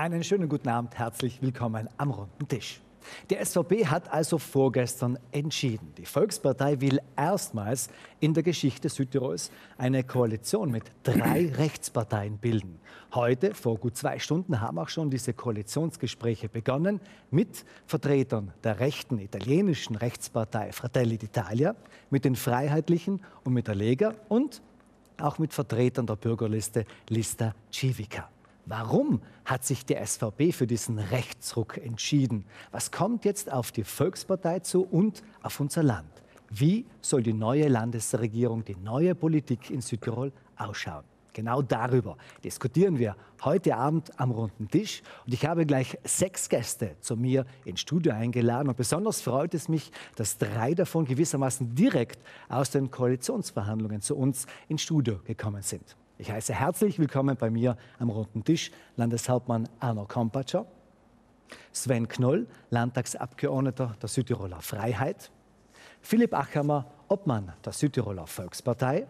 Einen schönen guten Abend, herzlich willkommen am runden Tisch. Die SVP hat also vorgestern entschieden. Die Volkspartei will erstmals in der Geschichte Südtirols eine Koalition mit 3 Rechtsparteien bilden. Heute, vor gut 2 Stunden, haben auch schon diese Koalitionsgespräche begonnen mit Vertretern der rechten italienischen Rechtspartei Fratelli d'Italia, mit den Freiheitlichen und mit der Lega und auch mit Vertretern der Bürgerliste Lista Civica. Warum hat sich die SVP für diesen Rechtsruck entschieden? Was kommt jetzt auf die Volkspartei zu und auf unser Land? Wie soll die neue Landesregierung, die neue Politik in Südtirol ausschauen? Genau darüber diskutieren wir heute Abend am runden Tisch. Und ich habe gleich 6 Gäste zu mir ins Studio eingeladen. Und besonders freut es mich, dass 3 davon gewissermaßen direkt aus den Koalitionsverhandlungen zu uns ins Studio gekommen sind. Ich heiße herzlich willkommen bei mir am runden Tisch Landeshauptmann Arno Kompatscher, Sven Knoll, Landtagsabgeordneter der Südtiroler Freiheit, Philipp Achammer, Obmann der Südtiroler Volkspartei,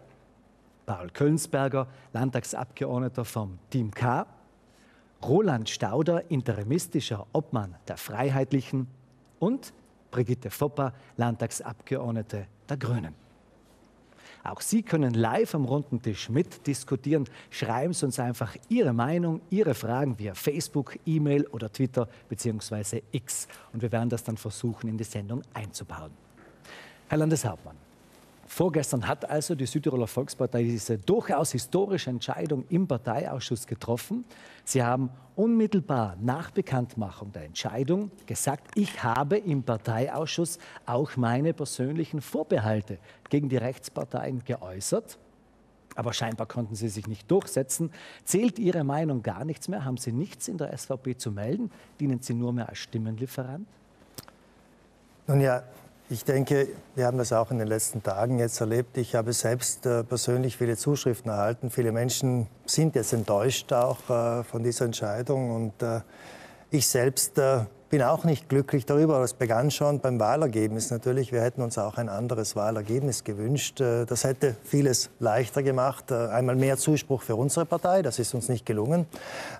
Paul Köllensperger, Landtagsabgeordneter vom Team K, Roland Stauder, interimistischer Obmann der Freiheitlichen und Brigitte Foppa, Landtagsabgeordnete der Grünen. Auch Sie können live am runden Tisch mitdiskutieren. Schreiben Sie uns einfach Ihre Meinung, Ihre Fragen via Facebook, E-Mail oder Twitter bzw. X. Und wir werden das dann versuchen, in die Sendung einzubauen. Herr Landeshauptmann, vorgestern hat also die Südtiroler Volkspartei diese durchaus historische Entscheidung im Parteiausschuss getroffen. Sie haben unmittelbar nach Bekanntmachung der Entscheidung gesagt, ich habe im Parteiausschuss auch meine persönlichen Vorbehalte gegen die Rechtsparteien geäußert. Aber scheinbar konnten sie sich nicht durchsetzen. Zählt Ihre Meinung gar nichts mehr? Haben Sie nichts in der SVP zu melden? Dienen Sie nur mehr als Stimmenlieferant? Nun ja, ich denke, wir haben das auch in den letzten Tagen jetzt erlebt. Ich habe selbst persönlich viele Zuschriften erhalten. Viele Menschen sind jetzt enttäuscht auch von dieser Entscheidung. Und ich selbst bin auch nicht glücklich darüber. Das begann schon beim Wahlergebnis natürlich. Wir hätten uns auch ein anderes Wahlergebnis gewünscht. Das hätte vieles leichter gemacht. Einmal mehr Zuspruch für unsere Partei. Das ist uns nicht gelungen.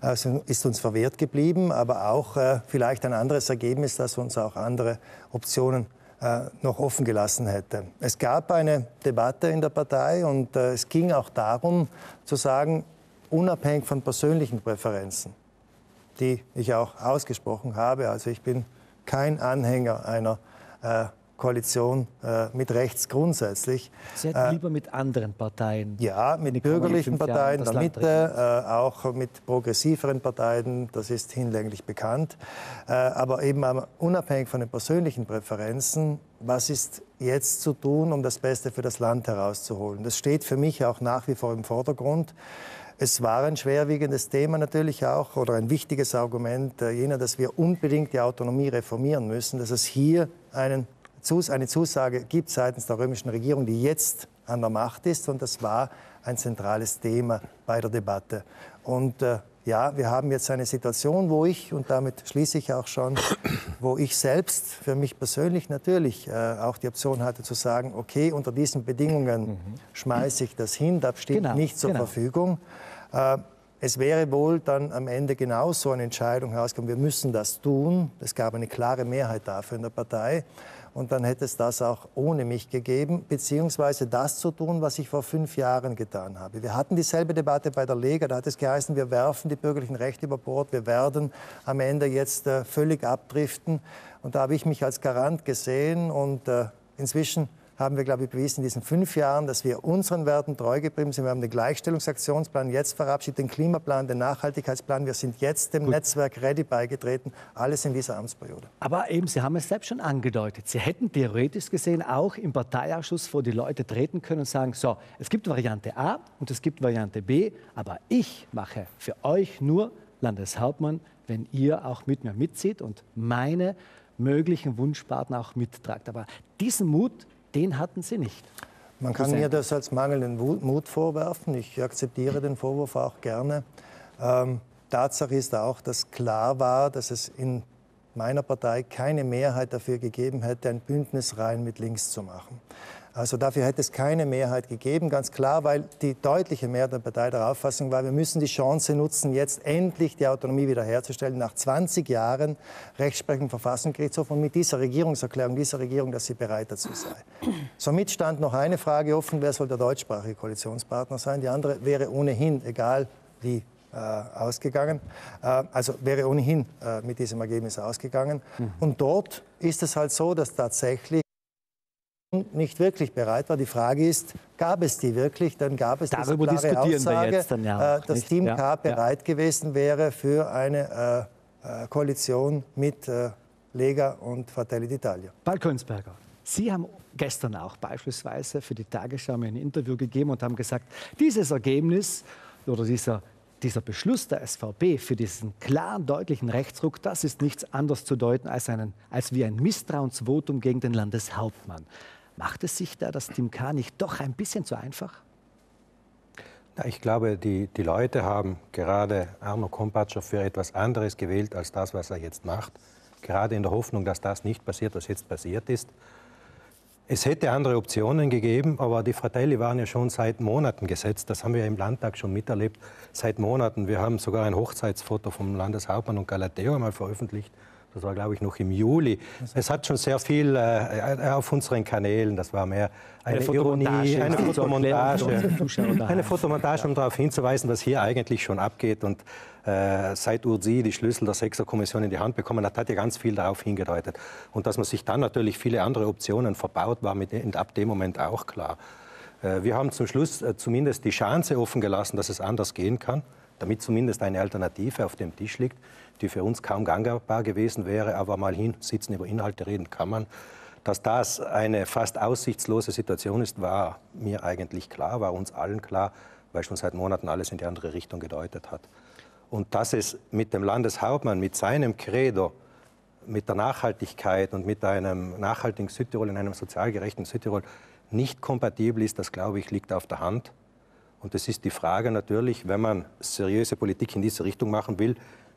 Es ist uns verwehrt geblieben. Aber auch vielleicht ein anderes Ergebnis, das uns auch andere Optionen noch offen gelassen hätte. Es gab eine Debatte in der Partei und es ging auch darum, zu sagen, unabhängig von persönlichen Präferenzen, die ich auch ausgesprochen habe, also ich bin kein Anhänger einer Koalition mit rechts grundsätzlich. Sie hätten lieber mit anderen Parteien? Ja, mit bürgerlichen Parteien der Mitte, auch mit progressiveren Parteien, das ist hinlänglich bekannt. Aber eben unabhängig von den persönlichen Präferenzen, was ist jetzt zu tun, um das Beste für das Land herauszuholen? Das steht für mich auch nach wie vor im Vordergrund. Es war ein schwerwiegendes Thema natürlich auch oder ein wichtiges Argument jener, dass wir unbedingt die Autonomie reformieren müssen, dass es hier eine Zusage gibt seitens der römischen Regierung, die jetzt an der Macht ist. Und das war ein zentrales Thema bei der Debatte. Und ja, wir haben jetzt eine Situation, wo ich, und damit schließe ich auch schon, wo ich selbst für mich persönlich natürlich auch die Option hatte zu sagen, okay, unter diesen Bedingungen schmeiße ich das hin, das steht nicht zur Verfügung. Es wäre wohl dann am Ende genauso eine Entscheidung herausgekommen, wir müssen das tun. Es gab eine klare Mehrheit dafür in der Partei. Und dann hätte es das auch ohne mich gegeben, beziehungsweise das zu tun, was ich vor 5 Jahren getan habe. Wir hatten dieselbe Debatte bei der Lega, da hat es geheißen, wir werfen die bürgerlichen Rechte über Bord, wir werden am Ende jetzt völlig abdriften. Und da habe ich mich als Garant gesehen und inzwischen haben wir, glaube ich, bewiesen in diesen 5 Jahren, dass wir unseren Werten treu geblieben sind. Wir haben den Gleichstellungsaktionsplan jetzt verabschiedet, den Klimaplan, den Nachhaltigkeitsplan. Wir sind jetzt dem Netzwerk Ready beigetreten, alles in dieser Amtsperiode. Aber eben, Sie haben es selbst schon angedeutet, Sie hätten theoretisch gesehen auch im Parteiausschuss vor die Leute treten können und sagen, so, es gibt Variante A und es gibt Variante B, aber ich mache für euch nur Landeshauptmann, wenn ihr auch mit mir mitzieht und meine möglichen Wunschpartner auch mittragt. Aber diesen Mut, den hatten Sie nicht. Man kann mir das als mangelnden Mut vorwerfen. Ich akzeptiere den Vorwurf auch gerne. Tatsache ist auch, dass klar war, dass es in meiner Partei keine Mehrheit dafür gegeben hätte, ein Bündnis rein mit links zu machen. Also dafür hätte es keine Mehrheit gegeben, ganz klar, weil die deutliche Mehrheit der Partei der Auffassung war, wir müssen die Chance nutzen, jetzt endlich die Autonomie wiederherzustellen, nach 20 Jahren Rechtsprechung im Verfassungsgerichtshof und mit dieser Regierungserklärung, dieser Regierung, dass sie bereit dazu sei. Somit stand noch eine Frage offen, wer soll der deutschsprachige Koalitionspartner sein? Die andere wäre ohnehin, egal wie, ausgegangen. Also wäre ohnehin mit diesem Ergebnis ausgegangen. Und dort ist es halt so, dass tatsächlich nicht wirklich bereit war. Die Frage ist, gab es die wirklich? Dann gab es diese klare Aussage, dass Team K bereit gewesen wäre für eine Koalition mit Lega und Fratelli d'Italia. Paul Köllensperger, Sie haben gestern auch beispielsweise für die Tagesschau mir ein Interview gegeben und haben gesagt, dieses Ergebnis oder dieser Beschluss der SVP für diesen klaren, deutlichen Rechtsruck, das ist nichts anderes zu deuten als wie ein Misstrauensvotum gegen den Landeshauptmann. Macht es sich da das Team K nicht doch ein bisschen zu einfach? Na, ich glaube, die Leute haben gerade Arno Kompatscher für etwas anderes gewählt als das, was er jetzt macht. Gerade in der Hoffnung, dass das nicht passiert, was jetzt passiert ist. Es hätte andere Optionen gegeben, aber die Fratelli waren ja schon seit Monaten gesetzt. Das haben wir im Landtag schon miterlebt, seit Monaten. Wir haben sogar ein Hochzeitsfoto vom Landeshauptmann und Galateo einmal veröffentlicht. Das war, glaube ich, noch im Juli. Es hat schon sehr viel auf unseren Kanälen. Das war mehr eine Ironie, eine Fotomontage, um darauf hinzuweisen, was hier eigentlich schon abgeht. Und seit Urzi die Schlüssel der 6er-Kommission in die Hand bekommen hat, hat ja ganz viel darauf hingedeutet. Und dass man sich dann natürlich viele andere Optionen verbaut, war ab dem Moment auch klar. Wir haben zum Schluss zumindest die Chance offen gelassen, dass es anders gehen kann, damit zumindest eine Alternative auf dem Tisch liegt, die für uns kaum gangbar gewesen wäre, aber mal hinsitzen, über Inhalte reden kann man. Dass das eine fast aussichtslose Situation ist, war mir eigentlich klar, war uns allen klar, weil schon seit Monaten alles in die andere Richtung gedeutet hat. Und dass es mit dem Landeshauptmann, mit seinem Credo, mit der Nachhaltigkeit und mit einem nachhaltigen Südtirol in einem sozial gerechten Südtirol nicht kompatibel ist, das, glaube ich, liegt auf der Hand. Und es ist die Frage natürlich, wenn man seriöse Politik in diese Richtung machen will,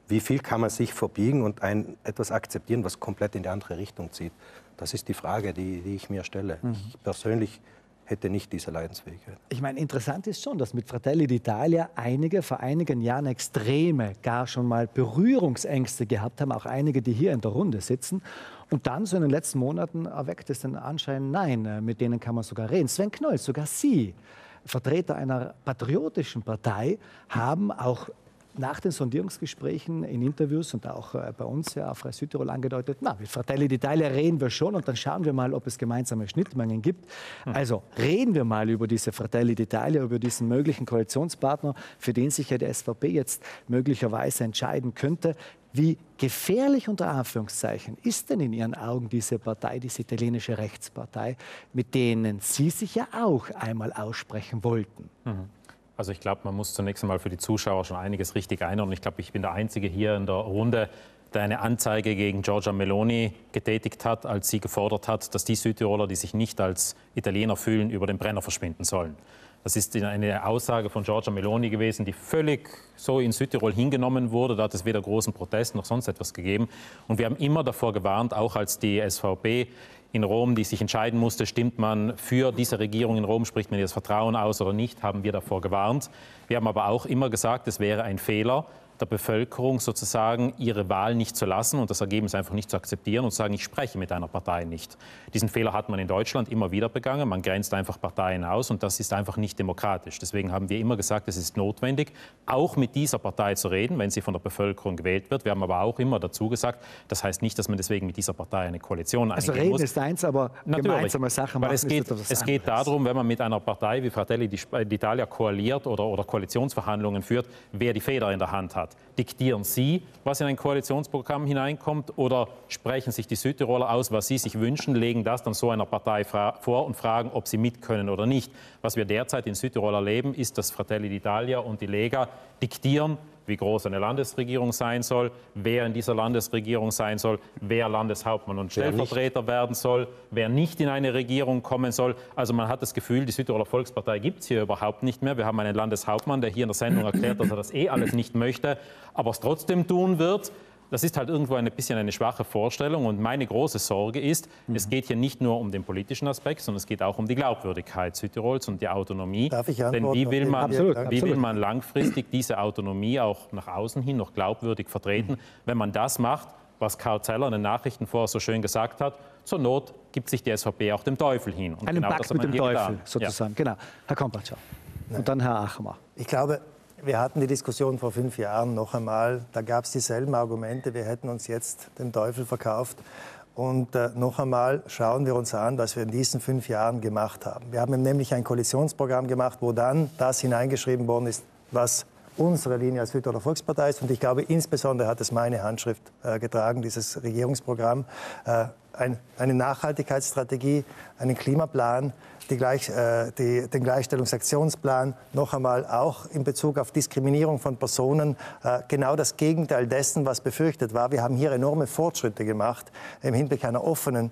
wie viel kann man sich verbiegen und etwas akzeptieren, was komplett in die andere Richtung zieht? Das ist die Frage, die ich mir stelle. Ich persönlich hätte nicht diese Leidenswege. Ich meine, interessant ist schon, dass mit Fratelli d'Italia einige vor einigen Jahren extreme, gar schon mal Berührungsängste gehabt haben, auch einige, die hier in der Runde sitzen. Und dann so in den letzten Monaten erweckt es den Anschein, nein, mit denen kann man sogar reden. Sven Knoll, sogar Sie, Vertreter einer patriotischen Partei, haben auch nach den Sondierungsgesprächen in Interviews und auch bei uns ja auf Frei Südtirol angedeutet, na, mit Fratelli d'Italia reden wir schon und dann schauen wir mal, ob es gemeinsame Schnittmengen gibt. Also reden wir mal über diese Fratelli d'Italia, über diesen möglichen Koalitionspartner, für den sich ja die SVP jetzt möglicherweise entscheiden könnte. Wie gefährlich unter Anführungszeichen ist denn in Ihren Augen diese Partei, diese italienische Rechtspartei, mit denen Sie sich ja auch einmal aussprechen wollten? Also ich glaube, man muss zunächst einmal für die Zuschauer schon einiges richtig einordnen. Ich glaube, ich bin der Einzige hier in der Runde, der eine Anzeige gegen Giorgia Meloni getätigt hat, als sie gefordert hat, dass die Südtiroler, die sich nicht als Italiener fühlen, über den Brenner verschwinden sollen. Das ist eine Aussage von Giorgia Meloni gewesen, die völlig so in Südtirol hingenommen wurde. Da hat es weder großen Protest noch sonst etwas gegeben. Und wir haben immer davor gewarnt, auch als die SVP in Rom, die sich entscheiden musste, stimmt man für diese Regierung in Rom, spricht man ihr das Vertrauen aus oder nicht, haben wir davor gewarnt. Wir haben aber auch immer gesagt, es wäre ein Fehler der Bevölkerung sozusagen, ihre Wahl nicht zu lassen und das Ergebnis einfach nicht zu akzeptieren und zu sagen, ich spreche mit einer Partei nicht. Diesen Fehler hat man in Deutschland immer wieder begangen. Man grenzt einfach Parteien aus und das ist einfach nicht demokratisch. Deswegen haben wir immer gesagt, es ist notwendig, auch mit dieser Partei zu reden, wenn sie von der Bevölkerung gewählt wird. Wir haben aber auch immer dazu gesagt, das heißt nicht, dass man deswegen mit dieser Partei eine Koalition eingehen muss. Also reden ist eins, aber gemeinsame Sachen machen ist etwas anderes. Es geht darum, wenn man mit einer Partei wie Fratelli d'Italia koaliert oder Koalitionsverhandlungen führt, wer die Feder in der Hand hat. Diktieren Sie, was in ein Koalitionsprogramm hineinkommt, oder sprechen sich die Südtiroler aus, was sie sich wünschen, legen das dann so einer Partei vor und fragen, ob sie mit können oder nicht. Was wir derzeit in Südtirol erleben, ist, dass Fratelli d'Italia und die Lega diktieren, wie groß eine Landesregierung sein soll, wer in dieser Landesregierung sein soll, wer Landeshauptmann und Stellvertreter werden soll, wer nicht in eine Regierung kommen soll. Also man hat das Gefühl, die Südtiroler Volkspartei gibt es hier überhaupt nicht mehr. Wir haben einen Landeshauptmann, der hier in der Sendung erklärt, dass er das eh alles nicht möchte, aber es trotzdem tun wird. Das ist halt irgendwo ein bisschen eine schwache Vorstellung. Und meine große Sorge ist, es geht hier nicht nur um den politischen Aspekt, sondern es geht auch um die Glaubwürdigkeit Südtirols und die Autonomie. Darf ich antworten? Denn wie will man langfristig diese Autonomie auch nach außen hin noch glaubwürdig vertreten, wenn man das macht, was Karl Zeller in den Nachrichten vorher so schön gesagt hat: Zur Not gibt sich die SVP auch dem Teufel hin. Und einen genau Pakt mit dem Teufel getan, sozusagen. Ja. Genau. Herr Kompatscher. Und dann Herr Achammer. Ich glaube, wir hatten die Diskussion vor 5 Jahren noch einmal. Da gab es dieselben Argumente. Wir hätten uns jetzt dem Teufel verkauft. Und noch einmal schauen wir uns an, was wir in diesen 5 Jahren gemacht haben. Wir haben nämlich ein Koalitionsprogramm gemacht, wo dann das hineingeschrieben worden ist, was unsere Linie als Südtiroler Volkspartei ist. Und ich glaube, insbesondere hat es meine Handschrift getragen, dieses Regierungsprogramm. Eine Nachhaltigkeitsstrategie, einen Klimaplan, den Gleichstellungsaktionsplan, noch einmal auch in Bezug auf Diskriminierung von Personen, genau das Gegenteil dessen, was befürchtet war. Wir haben hier enorme Fortschritte gemacht im Hinblick einer offenen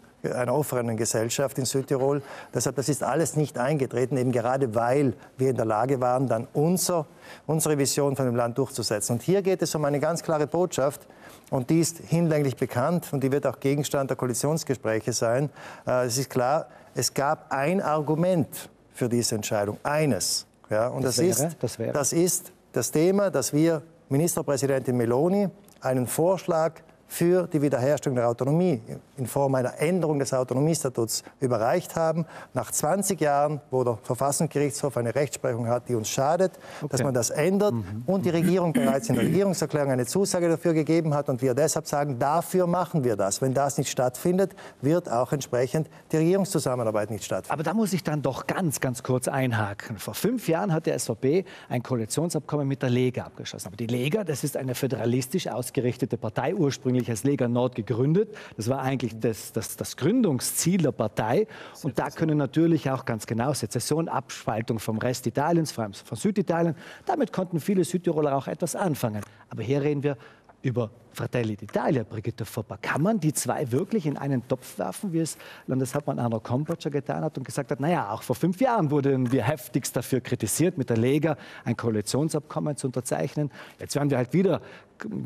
Gesellschaft in Südtirol. Deshalb, das ist alles nicht eingetreten, eben gerade weil wir in der Lage waren, dann unsere Vision von dem Land durchzusetzen. Und hier geht es um eine ganz klare Botschaft, und die ist hinlänglich bekannt und die wird auch Gegenstand der Koalitionsgespräche sein. Es ist klar, es gab ein Argument für diese Entscheidung, eines. Ja, und das ist das Thema, dass wir Ministerpräsidentin Meloni einen Vorschlag für die Wiederherstellung der Autonomie in Form einer Änderung des Autonomiestatuts überreicht haben. Nach 20 Jahren, wo der Verfassungsgerichtshof eine Rechtsprechung hat, die uns schadet, dass man das ändert und die Regierung bereits in der Regierungserklärung eine Zusage dafür gegeben hat und wir deshalb sagen, dafür machen wir das. Wenn das nicht stattfindet, wird auch entsprechend die Regierungszusammenarbeit nicht stattfinden. Aber da muss ich dann doch ganz, ganz kurz einhaken. Vor 5 Jahren hat der SVP ein Koalitionsabkommen mit der Lega abgeschlossen. Aber die Lega, das ist eine föderalistisch ausgerichtete Partei, ursprünglich als Lega Nord gegründet. Das war eigentlich das Gründungsziel der Partei. Und da können natürlich auch ganz genau Sezession, Abspaltung vom Rest Italiens, vor allem von Süditalien. Damit konnten viele Südtiroler auch etwas anfangen. Aber hier reden wir über Fratelli d'Italia, Brigitte Foppa. Kann man die zwei wirklich in einen Topf werfen, wie es Landeshauptmann Arno Kompatscher getan hat und gesagt hat, naja, auch vor 5 Jahren wurden wir heftigst dafür kritisiert, mit der Lega ein Koalitionsabkommen zu unterzeichnen. Jetzt werden wir halt wieder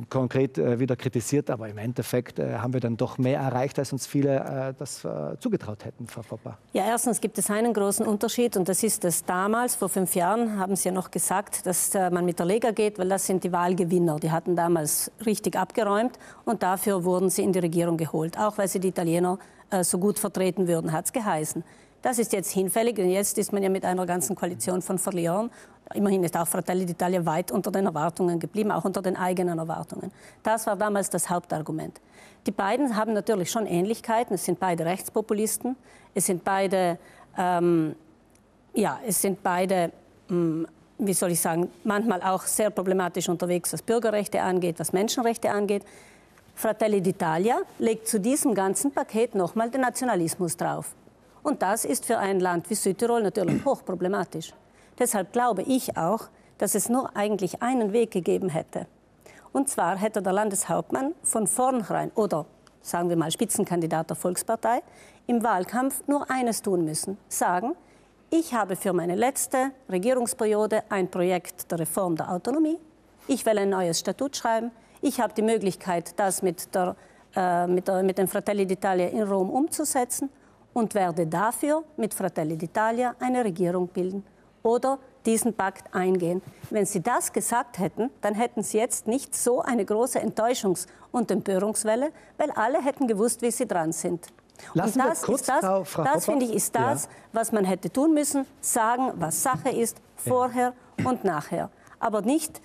konkret wieder kritisiert, aber im Endeffekt haben wir dann doch mehr erreicht, als uns viele das zugetraut hätten, Frau Foppa. Ja, erstens gibt es einen großen Unterschied und das ist, dass damals, vor 5 Jahren, haben Sie ja noch gesagt, dass man mit der Lega geht, weil das sind die Wahlgewinner. Die hatten damals richtig abgeräumt und dafür wurden sie in die Regierung geholt. Auch weil sie die Italiener so gut vertreten würden, hat es geheißen. Das ist jetzt hinfällig und jetzt ist man ja mit einer ganzen Koalition von Verlierern. Immerhin ist auch Fratelli d'Italia weit unter den Erwartungen geblieben, auch unter den eigenen Erwartungen. Das war damals das Hauptargument. Die beiden haben natürlich schon Ähnlichkeiten. Es sind beide Rechtspopulisten. Es sind beide, wie soll ich sagen, manchmal auch sehr problematisch unterwegs, was Bürgerrechte angeht, was Menschenrechte angeht. Fratelli d'Italia legt zu diesem ganzen Paket nochmal den Nationalismus drauf. Und das ist für ein Land wie Südtirol natürlich hochproblematisch. Deshalb glaube ich auch, dass es nur eigentlich einen Weg gegeben hätte. Und zwar hätte der Landeshauptmann von vornherein oder, sagen wir mal, Spitzenkandidat der Volkspartei, im Wahlkampf nur eines tun müssen. Sagen, ich habe für meine letzte Regierungsperiode ein Projekt der Reform der Autonomie. Ich will ein neues Statut schreiben. Ich habe die Möglichkeit, das mit dem Fratelli d'Italia in Rom umzusetzen. Und werde dafür mit Fratelli d'Italia eine Regierung bilden oder diesen Pakt eingehen. Wenn Sie das gesagt hätten, dann hätten Sie jetzt nicht so eine große Enttäuschungs- und Empörungswelle, weil alle hätten gewusst, wie sie dran sind. Lassen und das, kurz, ist das, Frau Hopper, finde ich, ist das, was man hätte tun müssen, sagen, was Sache ist, vorher und nachher. Aber nicht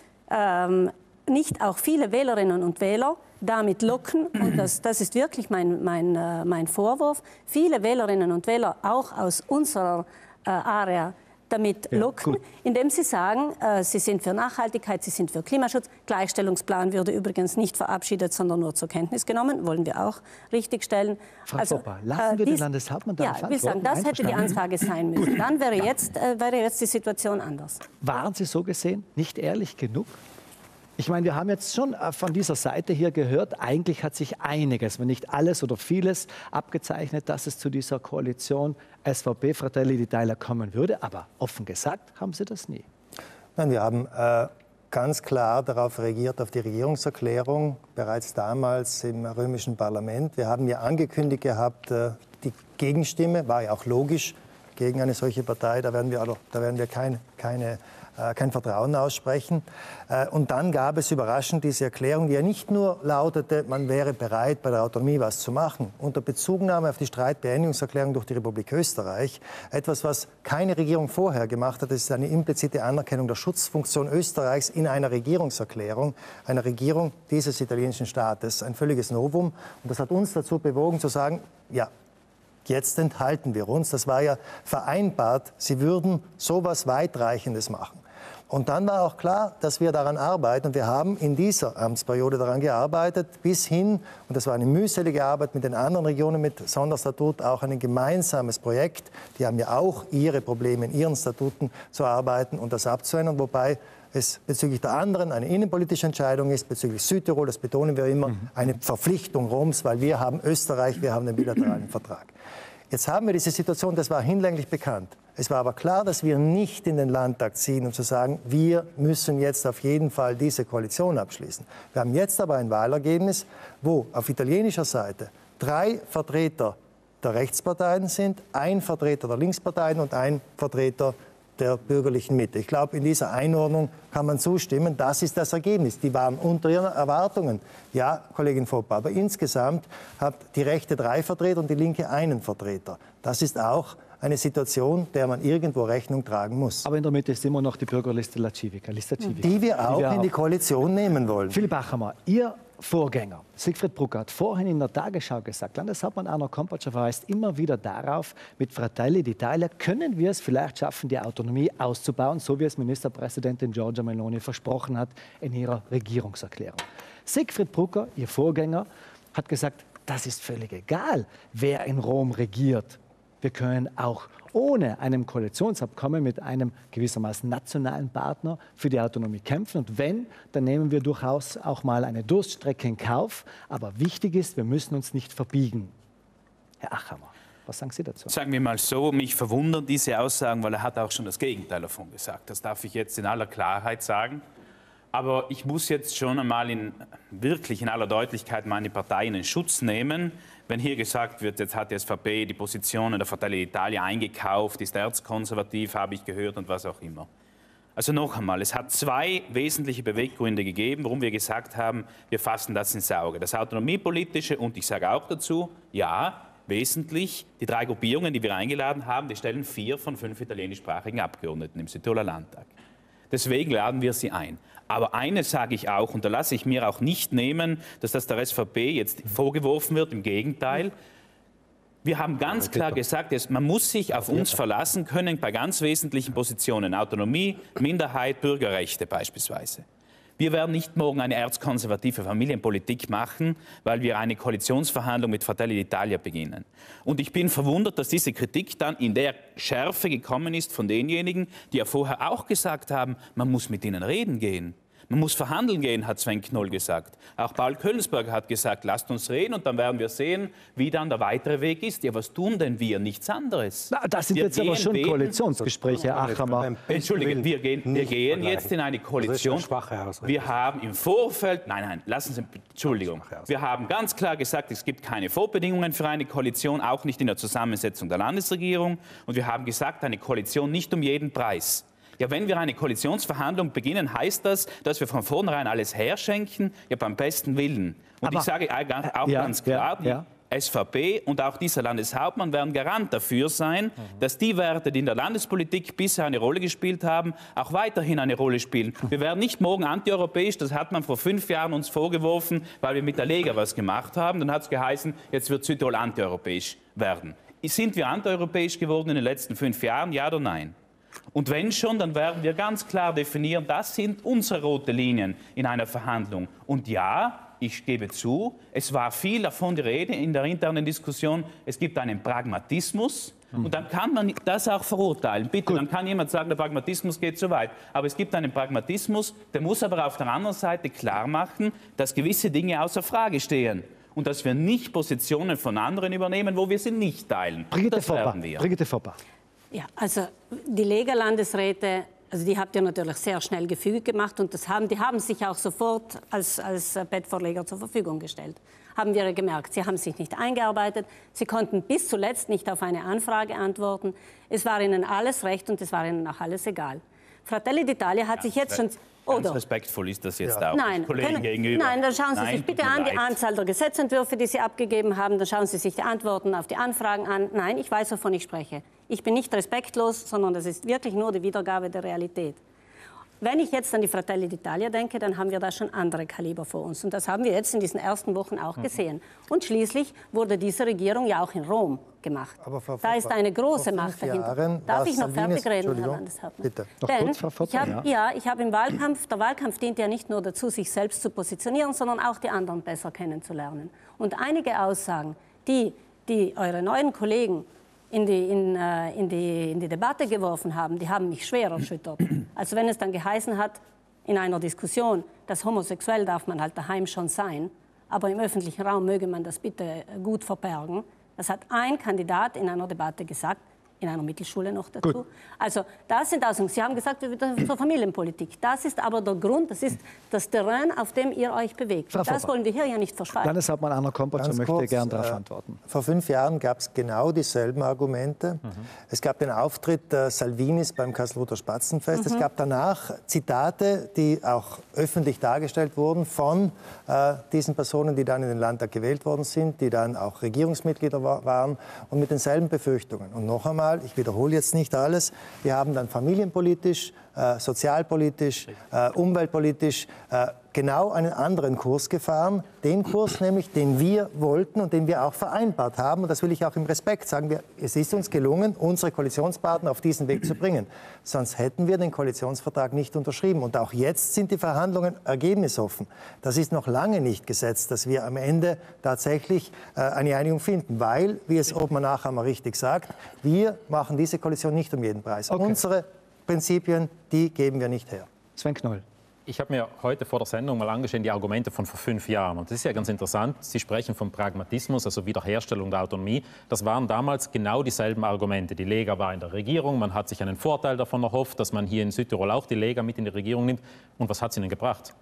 auch viele Wählerinnen und Wähler damit locken, und das ist wirklich mein Vorwurf, viele Wählerinnen und Wähler auch aus unserer Area damit locken, indem sie sagen, sie sind für Nachhaltigkeit, sie sind für Klimaschutz. Gleichstellungsplan würde übrigens nicht verabschiedet, sondern nur zur Kenntnis genommen, wollen wir auch richtigstellen. Frau Foppa, lassen wir den Landeshauptmann da antworten? Ja, wir sagen, das hätte die Ansage sein müssen. Dann wäre jetzt die Situation anders. Waren Sie so gesehen nicht ehrlich genug? Ich meine, wir haben jetzt schon von dieser Seite hier gehört, eigentlich hat sich einiges, wenn nicht alles oder vieles, abgezeichnet, dass es zu dieser Koalition SVP, Fratelli d'Italia kommen würde. Aber offen gesagt haben Sie das nie. Nein, wir haben ganz klar darauf reagiert, auf die Regierungserklärung, bereits damals im römischen Parlament. Wir haben ja angekündigt gehabt, die Gegenstimme, war ja auch logisch, gegen eine solche Partei, da werden wir kein Vertrauen aussprechen. Und dann gab es überraschend diese Erklärung, die ja nicht nur lautete, man wäre bereit, bei der Autonomie was zu machen, unter Bezugnahme auf die Streitbeendigungserklärung durch die Republik Österreich. Etwas, was keine Regierung vorher gemacht hat, das ist eine implizite Anerkennung der Schutzfunktion Österreichs in einer Regierungserklärung, einer Regierung dieses italienischen Staates. Ein völliges Novum. Und das hat uns dazu bewogen zu sagen, ja, jetzt enthalten wir uns. Das war ja vereinbart, sie würden so etwas Weitreichendes machen. Und dann war auch klar, dass wir daran arbeiten. Und wir haben in dieser Amtsperiode daran gearbeitet, bis hin, und das war eine mühselige Arbeit mit den anderen Regionen, mit Sonderstatut, auch ein gemeinsames Projekt. Die haben ja auch ihre Probleme in ihren Statuten zu arbeiten und das abzuändern, wobei es bezüglich der anderen eine innenpolitische Entscheidung ist, bezüglich Südtirol, das betonen wir immer, eine Verpflichtung Roms, weil wir haben Österreich, wir haben den bilateralen Vertrag. Jetzt haben wir diese Situation, das war hinlänglich bekannt. Es war aber klar, dass wir nicht in den Landtag ziehen, um zu sagen, wir müssen jetzt auf jeden Fall diese Koalition abschließen. Wir haben jetzt aber ein Wahlergebnis, wo auf italienischer Seite 3 Vertreter der Rechtsparteien sind, ein Vertreter der Linksparteien und ein Vertreter der bürgerlichen Mitte. Ich glaube, in dieser Einordnung kann man zustimmen, das ist das Ergebnis. Die waren unter ihren Erwartungen. Ja, Kollegin Foppa, aber insgesamt hat die Rechte 3 Vertreter und die Linke einen Vertreter. Das ist auch eine Situation, der man irgendwo Rechnung tragen muss. Aber in der Mitte ist immer noch die Bürgerliste La Civica, Lista Civica. Die wir auch in die Koalition nehmen wollen. Philipp Achammer, Ihr Vorgänger, Siegfried Brugger, hat vorhin in der Tagesschau gesagt, Landeshauptmann Arno Kompatscher verweist immer wieder darauf, mit Fratelli d'Italia können wir es vielleicht schaffen, die Autonomie auszubauen, so wie es Ministerpräsidentin Giorgia Meloni versprochen hat in ihrer Regierungserklärung. Siegfried Brugger, Ihr Vorgänger, hat gesagt, das ist völlig egal, wer in Rom regiert. Wir können auch ohne einem Koalitionsabkommen mit einem gewissermaßen nationalen Partner für die Autonomie kämpfen. Und wenn, dann nehmen wir durchaus auch mal eine Durststrecke in Kauf. Aber wichtig ist, wir müssen uns nicht verbiegen. Herr Achammer, was sagen Sie dazu? Sagen wir mal so, mich verwundern diese Aussagen, weil er hat auch schon das Gegenteil davon gesagt. Das darf ich jetzt in aller Klarheit sagen. Aber ich muss jetzt schon einmal wirklich in aller Deutlichkeit meine Parteien in Schutz nehmen. Wenn hier gesagt wird, jetzt hat die SVP die Positionen der Fratelli d'Italia eingekauft, ist erzkonservativ, habe ich gehört und was auch immer. Also noch einmal, es hat 2 wesentliche Beweggründe gegeben, warum wir gesagt haben, wir fassen das ins Auge. Das Autonomiepolitische und ich sage auch dazu, ja, wesentlich, die 3 Gruppierungen, die wir eingeladen haben, die stellen 4 von 5 italienischsprachigen Abgeordneten im Südtiroler Landtag. Deswegen laden wir sie ein. Aber eines sage ich auch, und da lasse ich mir auch nicht nehmen, dass das der SVP jetzt vorgeworfen wird, im Gegenteil. Wir haben ganz klar gesagt, man muss sich auf uns verlassen können bei ganz wesentlichen Positionen. Autonomie, Minderheit, Bürgerrechte beispielsweise. Wir werden nicht morgen eine erzkonservative Familienpolitik machen, weil wir eine Koalitionsverhandlung mit Fratelli d'Italia beginnen. Und ich bin verwundert, dass diese Kritik dann in der Schärfe gekommen ist von denjenigen, die ja vorher auch gesagt haben, man muss mit ihnen reden gehen. Man muss verhandeln gehen, hat Sven Knoll gesagt. Auch Paul Köllensperger hat gesagt, lasst uns reden und dann werden wir sehen, wie dann der weitere Weg ist. Ja, was tun denn wir? Nichts anderes. Na, das sind wir jetzt aber schon Koalitionsgespräche, Herr Achammer. Entschuldigen, wir gehen jetzt in eine Koalition. Das ist eine schwache Ausrede. Wir haben im Vorfeld, nein, lassen Sie, Entschuldigung. Wir haben ganz klar gesagt, es gibt keine Vorbedingungen für eine Koalition, auch nicht in der Zusammensetzung der Landesregierung. Und wir haben gesagt, eine Koalition nicht um jeden Preis. Ja, wenn wir eine Koalitionsverhandlung beginnen, heißt das, dass wir von vornherein alles herschenken, ja beim besten Willen. Und aber ich sage auch ganz klar, die SVP und auch dieser Landeshauptmann werden Garant dafür sein, dass die Werte, die in der Landespolitik bisher eine Rolle gespielt haben, auch weiterhin eine Rolle spielen. Wir werden nicht morgen antieuropäisch, das hat man vor 5 Jahren uns vorgeworfen, weil wir mit der Lega was gemacht haben. Dann hat es geheißen, jetzt wird Südtirol antieuropäisch werden. Sind wir antieuropäisch geworden in den letzten 5 Jahren, ja oder nein? Und wenn schon, dann werden wir ganz klar definieren, das sind unsere roten Linien in einer Verhandlung. Und ja, ich gebe zu, es war viel davon die Rede in der internen Diskussion, es gibt einen Pragmatismus. Und dann kann man das auch verurteilen. Bitte, dann kann jemand sagen, der Pragmatismus geht zu weit. Aber es gibt einen Pragmatismus, der muss aber auf der anderen Seite klar machen, dass gewisse Dinge außer Frage stehen. Und dass wir nicht Positionen von anderen übernehmen, wo wir sie nicht teilen. Brigitte Foppa. Ja, also die Lega-Landesräte Also die habt ihr natürlich sehr schnell gefügig gemacht und das haben, die haben sich auch sofort als Bettvorleger zur Verfügung gestellt. Haben wir gemerkt, sie haben sich nicht eingearbeitet, sie konnten bis zuletzt nicht auf eine Anfrage antworten. Es war ihnen alles recht und es war ihnen auch alles egal. Fratelli d'Italia hat sich jetzt schon... Ganz respektvoll ist das jetzt auch den Kollegen gegenüber. Nein, dann schauen Sie sich bitte an die Anzahl der Gesetzentwürfe, die Sie abgegeben haben. Dann schauen Sie sich die Antworten auf die Anfragen an. Nein, ich weiß, wovon ich spreche. Ich bin nicht respektlos, sondern das ist wirklich nur die Wiedergabe der Realität. Wenn ich jetzt an die Fratelli d'Italia denke, dann haben wir da schon andere Kaliber vor uns. Und das haben wir jetzt in diesen ersten Wochen auch gesehen. Und schließlich wurde diese Regierung ja auch in Rom gemacht. Aber da ist eine große Macht dahinter. Darf ich noch fertig reden, Herr Landeshauptmann? Bitte. Ich habe im Wahlkampf, der Wahlkampf dient ja nicht nur dazu, sich selbst zu positionieren, sondern auch die anderen besser kennenzulernen. Und einige Aussagen, die eure neuen Kollegen in die Debatte geworfen haben, die haben mich schwer erschüttert. Also wenn es dann geheißen hat, in einer Diskussion, dass homosexuell darf man halt daheim schon sein, aber im öffentlichen Raum möge man das bitte gut verbergen. Das hat ein Kandidat in einer Debatte gesagt, in einer Mittelschule noch dazu. Gut. Also das sind Aussagen. Sie haben gesagt, wir dürfen zur Familienpolitik. Das ist aber der Grund, das ist das Terrain, auf dem ihr euch bewegt. Frau das Foppa, wollen wir hier ja nicht verschweigen. Landeshauptmann Arno Kompatscher möchte gerne darauf antworten. Vor 5 Jahren gab es genau dieselben Argumente. Es gab den Auftritt Salvinis beim Kasseler Spatzenfest. Es gab danach Zitate, die auch öffentlich dargestellt wurden von diesen Personen, die dann in den Landtag gewählt worden sind, die dann auch Regierungsmitglieder waren und mit denselben Befürchtungen. Und noch einmal, ich wiederhole jetzt nicht alles, wir haben dann familienpolitisch, sozialpolitisch, umweltpolitisch genau einen anderen Kurs gefahren. Den Kurs nämlich, den wir wollten und den wir auch vereinbart haben. Und das will ich auch im Respekt sagen. Es ist uns gelungen, unsere Koalitionspartner auf diesen Weg zu bringen. Sonst hätten wir den Koalitionsvertrag nicht unterschrieben. Und auch jetzt sind die Verhandlungen ergebnisoffen. Das ist noch lange nicht gesetzt, dass wir am Ende tatsächlich eine Einigung finden. Weil, wie es Obmann Achammer richtig sagt, wir machen diese Koalition nicht um jeden Preis. Okay. Unsere Prinzipien, die geben wir nicht her. Sven Knoll. Ich habe mir heute vor der Sendung mal angesehen, die Argumente von vor 5 Jahren. Und das ist ja ganz interessant. Sie sprechen von Pragmatismus, also Wiederherstellung der Autonomie. Das waren damals genau dieselben Argumente. Die Lega war in der Regierung. Man hat sich einen Vorteil davon erhofft, dass man hier in Südtirol auch die Lega mit in die Regierung nimmt. Und was hat es ihnen gebracht?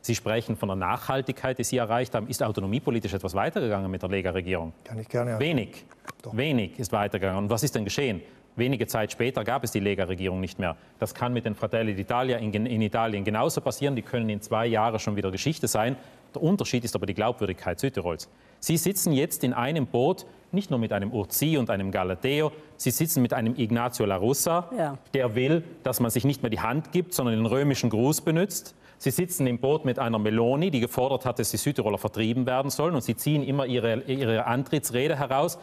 Sie sprechen von der Nachhaltigkeit, die Sie erreicht haben. Ist autonomiepolitisch etwas weitergegangen mit der Lega-Regierung? Kann ich gerne. Wenig. Doch. Wenig ist weitergegangen. Und was ist denn geschehen? Wenige Zeit später gab es die Lega-Regierung nicht mehr. Das kann mit den Fratelli d'Italia in Italien genauso passieren. Die können in 2 Jahren schon wieder Geschichte sein. Der Unterschied ist aber die Glaubwürdigkeit Südtirols. Sie sitzen jetzt in einem Boot, nicht nur mit einem Urzi und einem Galateo. Sie sitzen mit einem Ignazio La Russa, der will, dass man sich nicht mehr die Hand gibt, sondern den römischen Gruß benutzt. Sie sitzen im Boot mit einer Meloni, die gefordert hat, dass die Südtiroler vertrieben werden sollen. Und sie ziehen immer ihre Antrittsrede heraus.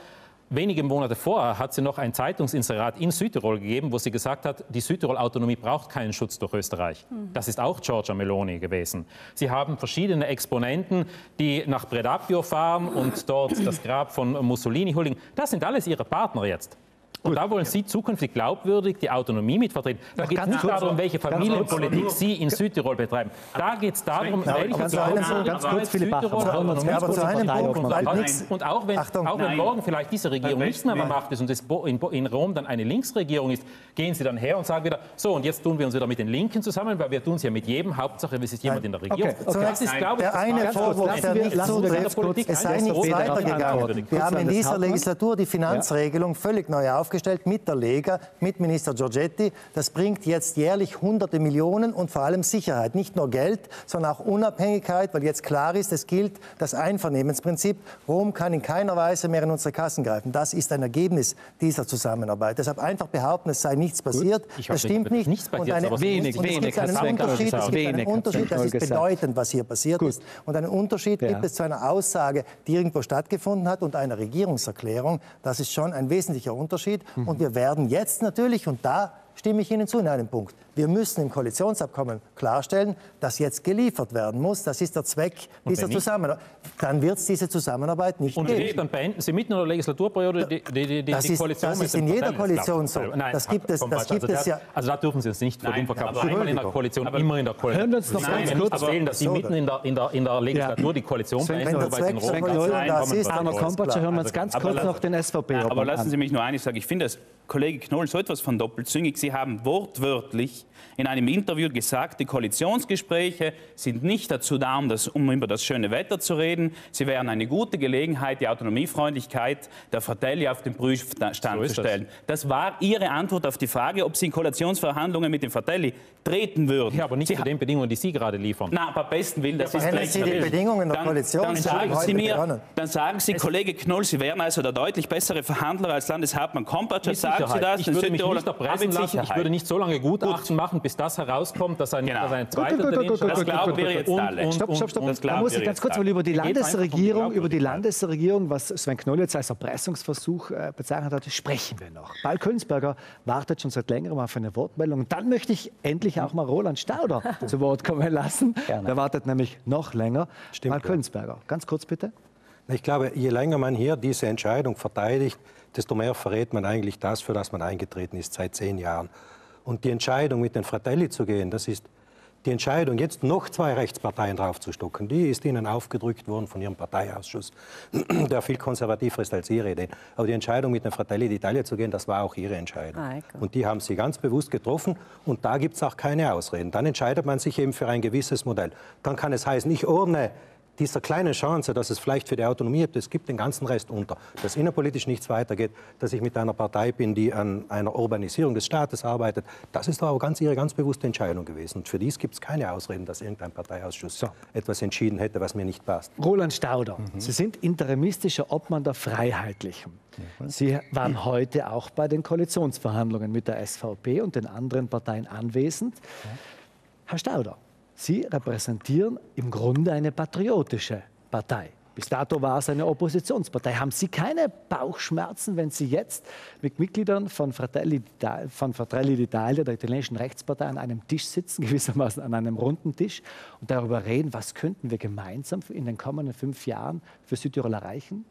Wenige Monate vorher hat sie noch ein Zeitungsinserat in Südtirol gegeben, wo sie gesagt hat, die Südtirol-Autonomie braucht keinen Schutz durch Österreich. Das ist auch Giorgia Meloni gewesen. Sie haben verschiedene Exponenten, die nach Predappio fahren und dort das Grab von Mussolini huldigen. Das sind alles ihre Partner jetzt. Und da wollen Sie zukünftig glaubwürdig die Autonomie mitvertreten. Da geht es nicht darum, welche Familienpolitik Sie in Südtirol betreiben. Da geht es darum, welche Südtirol. Und auch wenn morgen vielleicht diese Regierung nichts mehr macht ist und es in Rom dann eine Linksregierung ist, gehen Sie dann her und sagen wieder, so, und jetzt tun wir uns wieder mit den Linken zusammen, weil wir tun es ja mit jedem, Hauptsache, es ist jemand in der Regierung. Das ist, glaube ich, der eine Vorwurf, der nicht zutrifft, es sei nicht weitergegangen. Wir haben in dieser Legislatur die Finanzregelung völlig neu aufgestellt. Mit der Lega, mit Minister Giorgetti. Das bringt jetzt jährlich hunderte Millionen und vor allem Sicherheit. Nicht nur Geld, sondern auch Unabhängigkeit, weil jetzt klar ist, es gilt das Einvernehmensprinzip. Rom kann in keiner Weise mehr in unsere Kassen greifen. Das ist ein Ergebnis dieser Zusammenarbeit. Deshalb einfach behaupten, es sei nichts passiert, das stimmt nicht. Es gibt einen Unterschied, das ist bedeutend, was hier passiert ist. Und einen Unterschied gibt es zu einer Aussage, die irgendwo stattgefunden hat und einer Regierungserklärung. Das ist schon ein wesentlicher Unterschied. Und wir werden jetzt natürlich, und da stimme ich Ihnen zu in einem Punkt, wir müssen im Koalitionsabkommen klarstellen, dass jetzt geliefert werden muss. Das ist der Zweck dieser Zusammenarbeit. Dann wird es diese Zusammenarbeit nicht geben. Dann beenden Sie mitten in der Legislaturperiode die Koalition. Das ist in jeder Koalition so. Das gibt es ja. Also da dürfen Sie uns nicht vor dem verkaufen. Einmal in der Koalition, immer in der Koalition. Hören uns noch ganz kurz erzählen, dass Sie mitten in der Legislatur die Koalition beenden, weil in Rom das ist. Arno Kompatscher, hören wir uns ganz kurz noch den SVP. Aber lassen Sie mich nur eines sagen. Ich finde, dass Kollege Knoll so etwas von doppelzüngig. Sie haben wortwörtlich Friedrich in einem Interview gesagt, die Koalitionsgespräche sind nicht dazu da, um über das schöne Wetter zu reden. Sie wären eine gute Gelegenheit, die Autonomiefreundlichkeit der Fratelli auf den Prüfstand zu stellen. Das war Ihre Antwort auf die Frage, ob Sie in Koalitionsverhandlungen mit den Fratelli treten würden. Ja, aber nicht zu den Bedingungen, die Sie gerade liefern. Na, aber besten Willen, das ist wenn Sie die Bedingungen der Koalition dann sagen Sie, Kollege Knoll, Sie wären also der deutlich bessere Verhandler als Landeshauptmann Kompatscher. Sagen Sie das? Ich würde mich nicht erpressen lassen. Ich würde nicht so lange Gutachten machen, bis das herauskommt, dass ein zweiter Unternehmen... Das glauben wir jetzt alle. Stopp. Da muss ich ganz kurz mal über die Landesregierung, was Sven Knoll jetzt als Erpressungsversuch bezeichnet hat, sprechen wir noch. Paul Köllensperger wartet schon seit längerem auf eine Wortmeldung. Dann möchte ich endlich auch mal Roland Stauder zu Wort kommen lassen. Gerne. Der wartet nämlich noch länger. Paul Köllensperger, ganz kurz bitte. Ich glaube, je länger man hier diese Entscheidung verteidigt, desto mehr verrät man eigentlich das, für das man eingetreten ist seit 10 Jahren. Und die Entscheidung, mit den Fratelli zu gehen, das ist die Entscheidung, jetzt noch 2 Rechtsparteien draufzustocken. Die ist Ihnen aufgedrückt worden von Ihrem Parteiausschuss, der viel konservativer ist als Ihre Ideen. Aber die Entscheidung, mit den Fratelli d'Italia zu gehen, das war auch Ihre Entscheidung. Und die haben Sie ganz bewusst getroffen. Und da gibt es auch keine Ausreden. Dann entscheidet man sich eben für ein gewisses Modell. Dann kann es heißen, ich ordne dieser kleinen Chance, dass es vielleicht für die Autonomie gibt, es gibt den ganzen Rest unter. Dass innenpolitisch nichts weitergeht, dass ich mit einer Partei bin, die an einer Urbanisierung des Staates arbeitet, das ist aber ganz Ihre ganz bewusste Entscheidung gewesen. Und für dies gibt es keine Ausreden, dass irgendein Parteiausschuss etwas entschieden hätte, was mir nicht passt. Roland Stauder, Sie sind interimistischer Obmann der Freiheitlichen. Sie waren heute auch bei den Koalitionsverhandlungen mit der SVP und den anderen Parteien anwesend. Herr Stauder, Sie repräsentieren im Grunde eine patriotische Partei. Bis dato war es eine Oppositionspartei. Haben Sie keine Bauchschmerzen, wenn Sie jetzt mit Mitgliedern von Fratelli d'Italia, der italienischen Rechtspartei, an einem Tisch sitzen, gewissermaßen an einem runden Tisch, und darüber reden, was könnten wir gemeinsam in den kommenden 5 Jahren für Südtirol erreichen?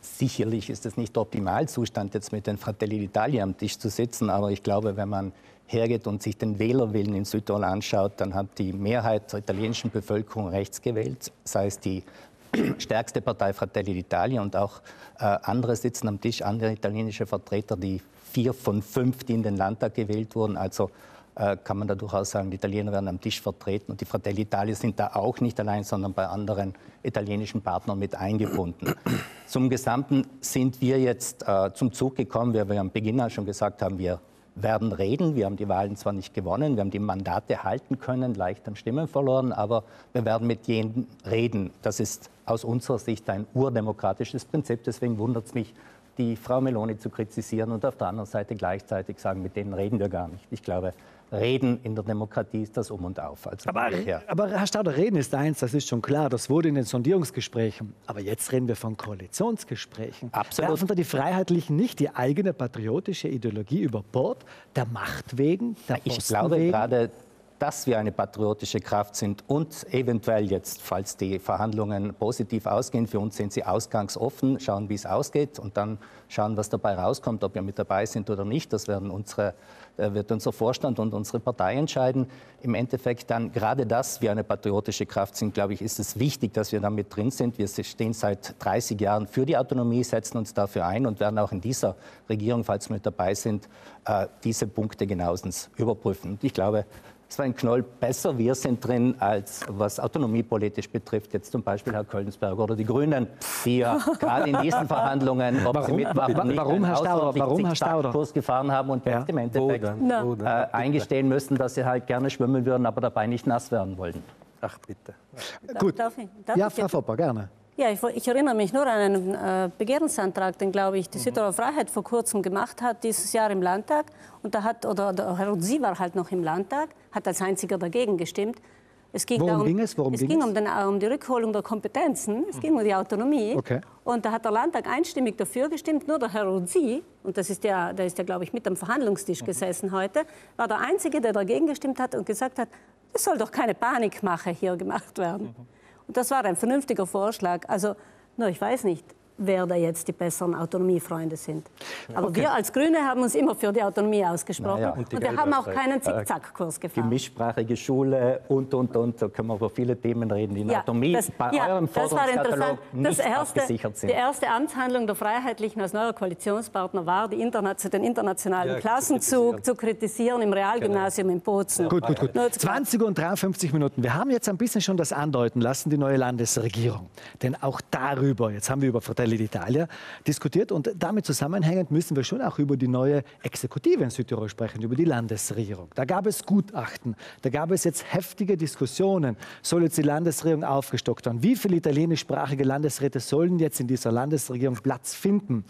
Sicherlich ist es nicht der Optimalzustand, jetzt mit den Fratelli d'Italia am Tisch zu sitzen, aber ich glaube, wenn man hergeht und sich den Wählerwillen in Südtirol anschaut, dann hat die Mehrheit der italienischen Bevölkerung rechts gewählt, sei es die stärkste Partei Fratelli d'Italia und auch andere sitzen am Tisch, andere italienische Vertreter, die 4 von 5, die in den Landtag gewählt wurden, also kann man da durchaus sagen, die Italiener werden am Tisch vertreten und die Fratelli d'Italia sind da auch nicht allein, sondern bei anderen italienischen Partnern mit eingebunden. Zum Gesamten sind wir jetzt zum Zug gekommen, weil wir am Beginn schon gesagt haben, wir werden reden. Wir haben die Wahlen zwar nicht gewonnen, wir haben die Mandate halten können, leicht an Stimmen verloren, aber wir werden mit jedem reden. Das ist aus unserer Sicht ein urdemokratisches Prinzip, deswegen wundert es mich, die Frau Meloni zu kritisieren und auf der anderen Seite gleichzeitig sagen, mit denen reden wir gar nicht. Ich glaube, Reden in der Demokratie ist das Um und Auf. Also aber Herr Stauder, Reden ist eins, das ist schon klar. Das wurde in den Sondierungsgesprächen. Aber jetzt reden wir von Koalitionsgesprächen. Absolut. Werfen da die Freiheitlichen nicht die eigene patriotische Ideologie über Bord? Der Macht wegen, der Posten wegen? Ich glaube gerade, dass wir eine patriotische Kraft sind und eventuell jetzt, falls die Verhandlungen positiv ausgehen, für uns sind sie ausgangsoffen, schauen, wie es ausgeht und dann schauen, was dabei rauskommt, ob wir mit dabei sind oder nicht. Das werden wird unser Vorstand und unsere Partei entscheiden. Im Endeffekt dann, gerade dass wir eine patriotische Kraft sind, glaube ich, ist es wichtig, dass wir da mit drin sind. Wir stehen seit 30 Jahren für die Autonomie, setzen uns dafür ein und werden auch in dieser Regierung, falls wir mit dabei sind, diese Punkte genauestens überprüfen. Und ich glaube, Sven Knoll, besser wir sind drin, als was autonomiepolitisch betrifft. Jetzt zum Beispiel Herr Köllensperger oder die Grünen, die ja gerade in diesen Verhandlungen, ob sie mitmachen, nicht einen Startkurs gefahren haben und jetzt im Endeffekt eingestehen müssen, dass sie halt gerne schwimmen würden, aber dabei nicht nass werden wollen. Ach bitte. Gut. Darf ich Frau Foppa, gerne. Ja, ich erinnere mich nur an einen Begehrensantrag, den, glaube ich, die Südtiroler Freiheit vor kurzem gemacht hat, dieses Jahr im Landtag. Und da hat, oder Herr Rodzi war halt noch im Landtag, hat als einziger dagegen gestimmt. Es ging um die Rückholung der Kompetenzen, es ging um die Autonomie. Okay. Und da hat der Landtag einstimmig dafür gestimmt, nur der Herr Rodzi, und das ist der, glaube ich, mit am Verhandlungstisch gesessen heute, war der Einzige, der dagegen gestimmt hat und gesagt hat, das soll doch keine Panikmache hier gemacht werden. Und das war ein vernünftiger Vorschlag. Also, ich weiß nicht, wer da jetzt die besseren Autonomiefreunde sind. Aber wir als Grüne haben uns immer für die Autonomie ausgesprochen. Naja. Und wir haben auch keinen Zickzackkurs gefahren. Die mischsprachige Schule und. Da können wir über viele Themen reden, die in Autonomie bei eurem Forderungskatalog nicht abgesichert sind. Die erste Amtshandlung der Freiheitlichen als neuer Koalitionspartner war, den internationalen Klassenzug zu kritisieren im Realgymnasium in Bozen. Gut. 20 und 53 Minuten. Wir haben jetzt ein bisschen schon das andeuten lassen, die neue Landesregierung. Denn auch darüber, jetzt haben wir über Fratelli d'Italia diskutiert und damit zusammenhängend müssen wir schon auch über die neue Exekutive in Südtirol sprechen, über die Landesregierung. Da gab es Gutachten, da gab es jetzt heftige Diskussionen. Soll jetzt die Landesregierung aufgestockt werden? Wie viele italienischsprachige Landesräte sollen jetzt in dieser Landesregierung Platz finden?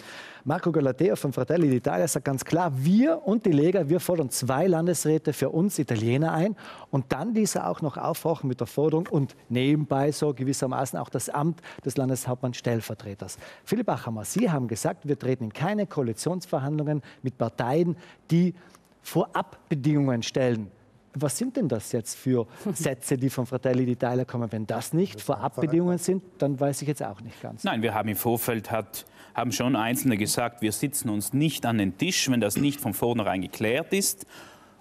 Marco Galateo von Fratelli d'Italia sagt ganz klar, wir und die Lega, wir fordern 2 Landesräte für uns Italiener ein und dann diese auch noch aufhorchen mit der Forderung und nebenbei so gewissermaßen auch das Amt des Landeshauptmanns Stellvertreters. Philipp Achammer, Sie haben gesagt, wir treten in keine Koalitionsverhandlungen mit Parteien, die vorab Bedingungen stellen. Was sind denn das jetzt für Sätze, die von Fratelli d'Italia kommen? Wenn das nicht Vorabbedingungen sind, dann weiß ich jetzt auch nicht ganz. Nein, wir haben im Vorfeld haben schon Einzelne gesagt, wir sitzen uns nicht an den Tisch, wenn das nicht von vornherein geklärt ist.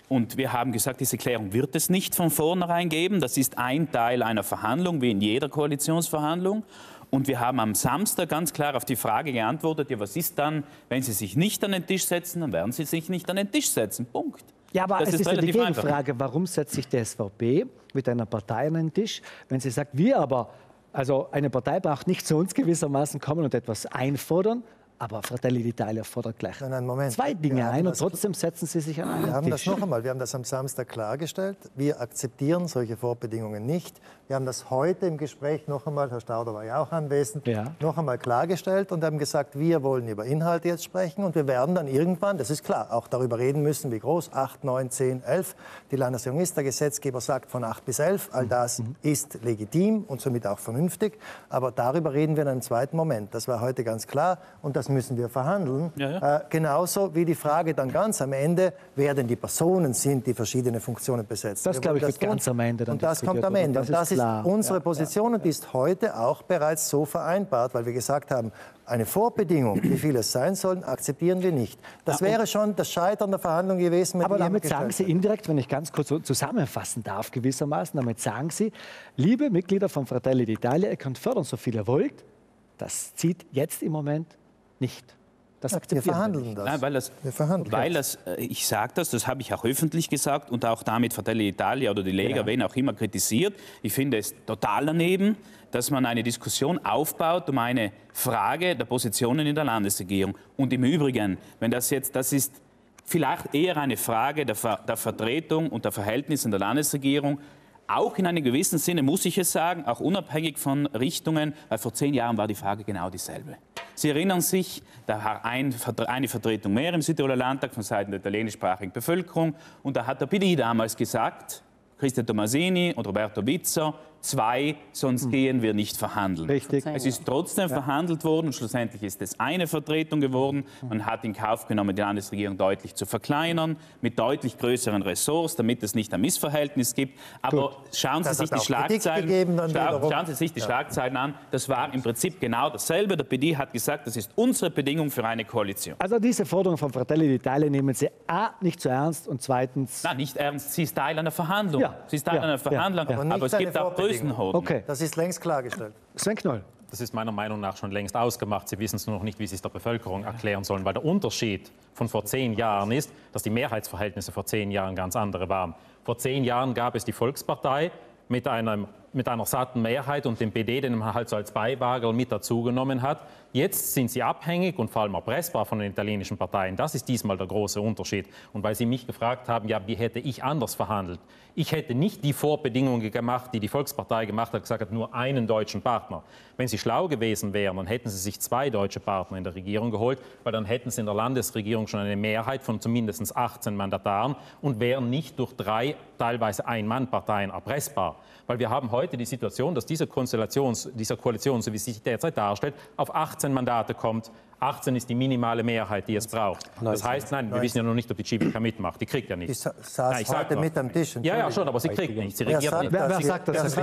Und wir haben gesagt, diese Klärung wird es nicht von vornherein geben. Das ist ein Teil einer Verhandlung, wie in jeder Koalitionsverhandlung. Und wir haben am Samstag ganz klar auf die Frage geantwortet, ja, was ist dann, wenn Sie sich nicht an den Tisch setzen, dann werden Sie sich nicht an den Tisch setzen. Punkt. Ja, aber das es ist ja die Gegenfrage, warum setzt sich die SVP mit einer Partei an den Tisch, wenn sie sagt, wir aber, also eine Partei braucht nicht zu uns gewissermaßen kommen und etwas einfordern, aber Fratelli d'Italia fordert gleich Moment. 2 Dinge ein und trotzdem setzen sie sich an einen Tisch. Wir haben das am Samstag klargestellt. Wir akzeptieren solche Vorbedingungen nicht. Wir haben das heute im Gespräch noch einmal, Herr Stauder war ja auch anwesend, noch einmal klargestellt und haben gesagt, wir wollen über Inhalte jetzt sprechen und wir werden dann irgendwann, das ist klar, auch darüber reden müssen, wie groß, 8, 9, 10, 11. Die Landesregierung ist, der Gesetzgeber sagt von 8 bis 11, all das ist legitim und somit auch vernünftig. Aber darüber reden wir in einem zweiten Moment. Das war heute ganz klar und das müssen wir verhandeln. Genauso wie die Frage dann ganz am Ende, wer denn die Personen sind, die verschiedene Funktionen besetzen. Das glaube ich wird ganz am Ende. Und das kommt am Ende. Und das ist unsere Position und die ist heute auch bereits so vereinbart, weil wir gesagt haben, eine Vorbedingung, wie viel es sein sollen, akzeptieren wir nicht. Das wäre schon das Scheitern der Verhandlung gewesen. Aber damit sagen Sie indirekt, wenn ich ganz kurz so zusammenfassen darf, gewissermaßen, damit sagen Sie, liebe Mitglieder von Fratelli d'Italia, ihr könnt fördern, so viel ihr wollt. Das zieht jetzt im Moment nicht. Das akzeptieren wir nicht. Nein, ich sage das habe ich auch öffentlich gesagt und auch damit Fratelli d'Italia oder die Lega, wen auch immer, kritisiert. Ich finde es total daneben, dass man eine Diskussion aufbaut um eine Frage der Positionen in der Landesregierung. Und im Übrigen, wenn das jetzt, das ist vielleicht eher eine Frage der Vertretung und der Verhältnisse in der Landesregierung. Auch in einem gewissen Sinne muss ich es sagen, auch unabhängig von Richtungen, weil vor 10 Jahren war die Frage genau dieselbe. Sie erinnern sich, da war eine Vertretung mehr im Südtiroler Landtag von Seiten der italienischsprachigen Bevölkerung und da hat der PD damals gesagt, Christian Tomasini und Roberto Bizzo, 2, sonst gehen wir nicht verhandeln. Richtig. Es ist trotzdem verhandelt worden und schlussendlich ist es eine Vertretung geworden. Man hat in Kauf genommen, die Landesregierung deutlich zu verkleinern, mit deutlich größeren Ressorts, damit es nicht ein Missverhältnis gibt. Aber schauen Sie sich die Schlagzeilen an. Das war im Prinzip genau dasselbe. Der PD hat gesagt, das ist unsere Bedingung für eine Koalition. Also diese Forderung von Fratelli d'Italia nehmen Sie a. nicht zu ernst und zweitens... Nein, nicht ernst. Sie ist Teil einer Verhandlung. Ja. Sie ist Teil einer Verhandlung. Ja. Aber es gibt auch Das ist längst klargestellt. Sven Knoll. Das ist meiner Meinung nach schon längst ausgemacht. Sie wissen es nur noch nicht, wie Sie es der Bevölkerung erklären sollen. Weil der Unterschied von vor 10 Jahren ist, dass die Mehrheitsverhältnisse vor 10 Jahren ganz andere waren. Vor 10 Jahren gab es die Volkspartei mit einer satten Mehrheit und den PD, den man halt so als Beiwagel mit dazugenommen hat. Jetzt sind sie abhängig und vor allem erpressbar von den italienischen Parteien. Das ist diesmal der große Unterschied. Und weil Sie mich gefragt haben, ja, wie hätte ich anders verhandelt? Ich hätte nicht die Vorbedingungen gemacht, die die Volkspartei gemacht hat, gesagt hat, nur einen deutschen Partner. Wenn Sie schlau gewesen wären, dann hätten Sie sich 2 deutsche Partner in der Regierung geholt, weil dann hätten Sie in der Landesregierung schon eine Mehrheit von zumindest 18 Mandataren und wären nicht durch 3 teilweise Ein-Mann-Parteien erpressbar. Weil wir haben heute die Situation, dass diese Koalition, so wie sie sich derzeit darstellt, auf 18 Mandate kommt. 18 ist die minimale Mehrheit, die es braucht. Das heißt, nein, wir wissen ja noch nicht, ob die Civica mitmacht. Die kriegt ja nichts. Die saß heute mit am Tisch. Ja, ja, schon, aber sie kriegt nichts. Sie regiert nicht. Wer sagt das?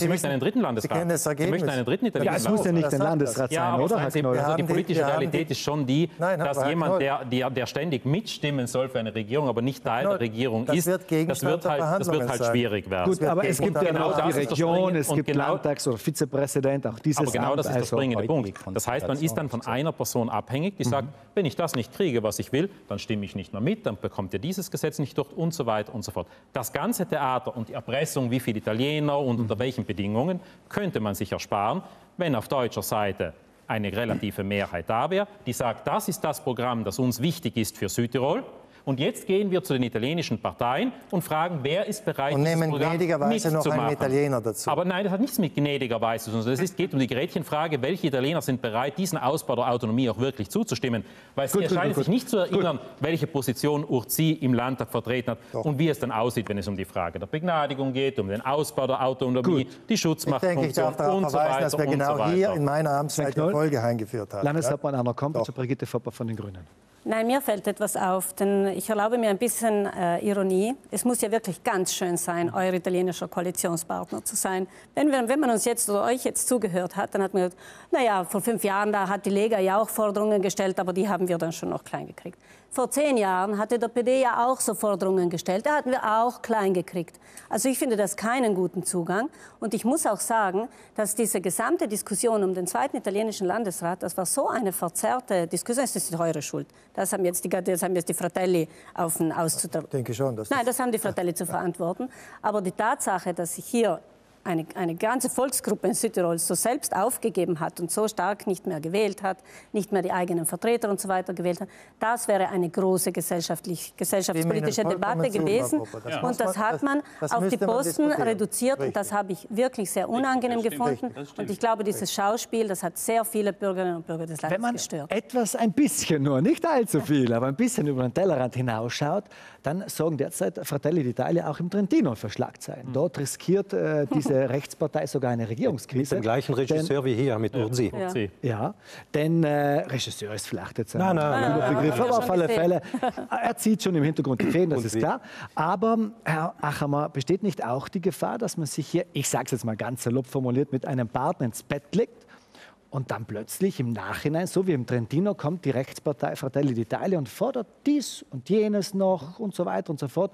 Sie möchten einen dritten Landesrat. Sie möchten einen dritten italienischen Landesrat. Es muss ja nicht ein Landesrat sein, oder? Die politische Realität ist schon die, dass jemand, der ständig mitstimmen soll für eine Regierung, aber nicht Teil der Regierung ist, das wird halt schwierig werden. Gut, aber es gibt ja noch die Region, es gibt Landtags- oder Vizepräsident, auch dieses Amt. Aber genau das ist der springende Punkt. Das heißt, man ist dann von einer Person abhängig, die sagt, wenn ich das nicht kriege, was ich will, dann stimme ich nicht mehr mit, dann bekommt ihr dieses Gesetz nicht durch und so weiter und so fort. Das ganze Theater und die Erpressung, wie viele Italiener und unter welchen Bedingungen, könnte man sich ersparen, wenn auf deutscher Seite eine relative Mehrheit da wäre, die sagt, das ist das Programm, das uns wichtig ist für Südtirol. Und jetzt gehen wir zu den italienischen Parteien und fragen, wer ist bereit, und nehmen gnädigerweise noch einen Italiener dazu. Aber nein, das hat nichts mit gnädigerweise zu tun. Es geht um die Gretchenfrage, welche Italiener sind bereit, diesen Ausbau der Autonomie auch wirklich zuzustimmen. Weil es scheint sich nicht zu erinnern, welche Position Urzi im Landtag vertreten hat und wie es dann aussieht, wenn es um die Frage der Begnadigung geht, um den Ausbau der Autonomie, die Schutzmachtfunktion und so weiter. Ich darf darauf verweisen, dass wir genau hier in meiner Amtszeit eine Folge eingeführt haben. Landeshauptmann Arno Kompatscher, Brigitte Foppa von den Grünen. Nein, mir fällt etwas auf, denn ich erlaube mir ein bisschen Ironie. Es muss ja wirklich ganz schön sein, euer italienischer Koalitionspartner zu sein. Wenn man uns jetzt oder euch jetzt zugehört hat, dann hat man gesagt, naja, vor 5 Jahren da hat die Lega ja auch Forderungen gestellt, aber die haben wir dann schon noch klein gekriegt. Vor 10 Jahren hatte der PD ja auch so Forderungen gestellt, da hatten wir auch klein gekriegt. Also ich finde das keinen guten Zugang. Und ich muss auch sagen, dass diese gesamte Diskussion um den zweiten italienischen Landesrat, das war so eine verzerrte Diskussion, es ist eure Schuld. Das haben jetzt die Fratelli auf den auszutragen. Ich denke schon. Nein, das haben die Fratelli zu verantworten. Aber die Tatsache, dass sich hier eine ganze Volksgruppe in Südtirol so selbst aufgegeben hat und so stark nicht mehr gewählt hat, nicht mehr die eigenen Vertreter und so weiter gewählt hat, das wäre eine große gesellschaftspolitische Debatte gewesen. Und das hat man auf die Posten reduziert und das habe ich wirklich sehr unangenehm gefunden. Und ich glaube, dieses Schauspiel, das hat sehr viele Bürgerinnen und Bürger des Landes gestört. Wenn man etwas, ein bisschen nur, nicht allzu viel, aber ein bisschen über den Tellerrand hinausschaut, dann sorgen derzeit Fratelli d'Italia auch im Trentino für Schlagzeilen. Dort riskiert diese Rechtspartei sogar eine Regierungskrise. Mit dem gleichen Regisseur wie hier, mit Urzi. Ja, denn Regisseur ist vielleicht jetzt ein Überbegriff, aber auf alle Fälle, er zieht schon im Hintergrund die Fäden, das ist klar. Aber, Herr Achammer, besteht nicht auch die Gefahr, dass man sich hier, ich sage es jetzt mal ganz salopp formuliert, mit einem Partner ins Bett legt und dann plötzlich im Nachhinein, so wie im Trentino, kommt die Rechtspartei Fratelli d'Italia und fordert dies und jenes noch und so weiter und so fort.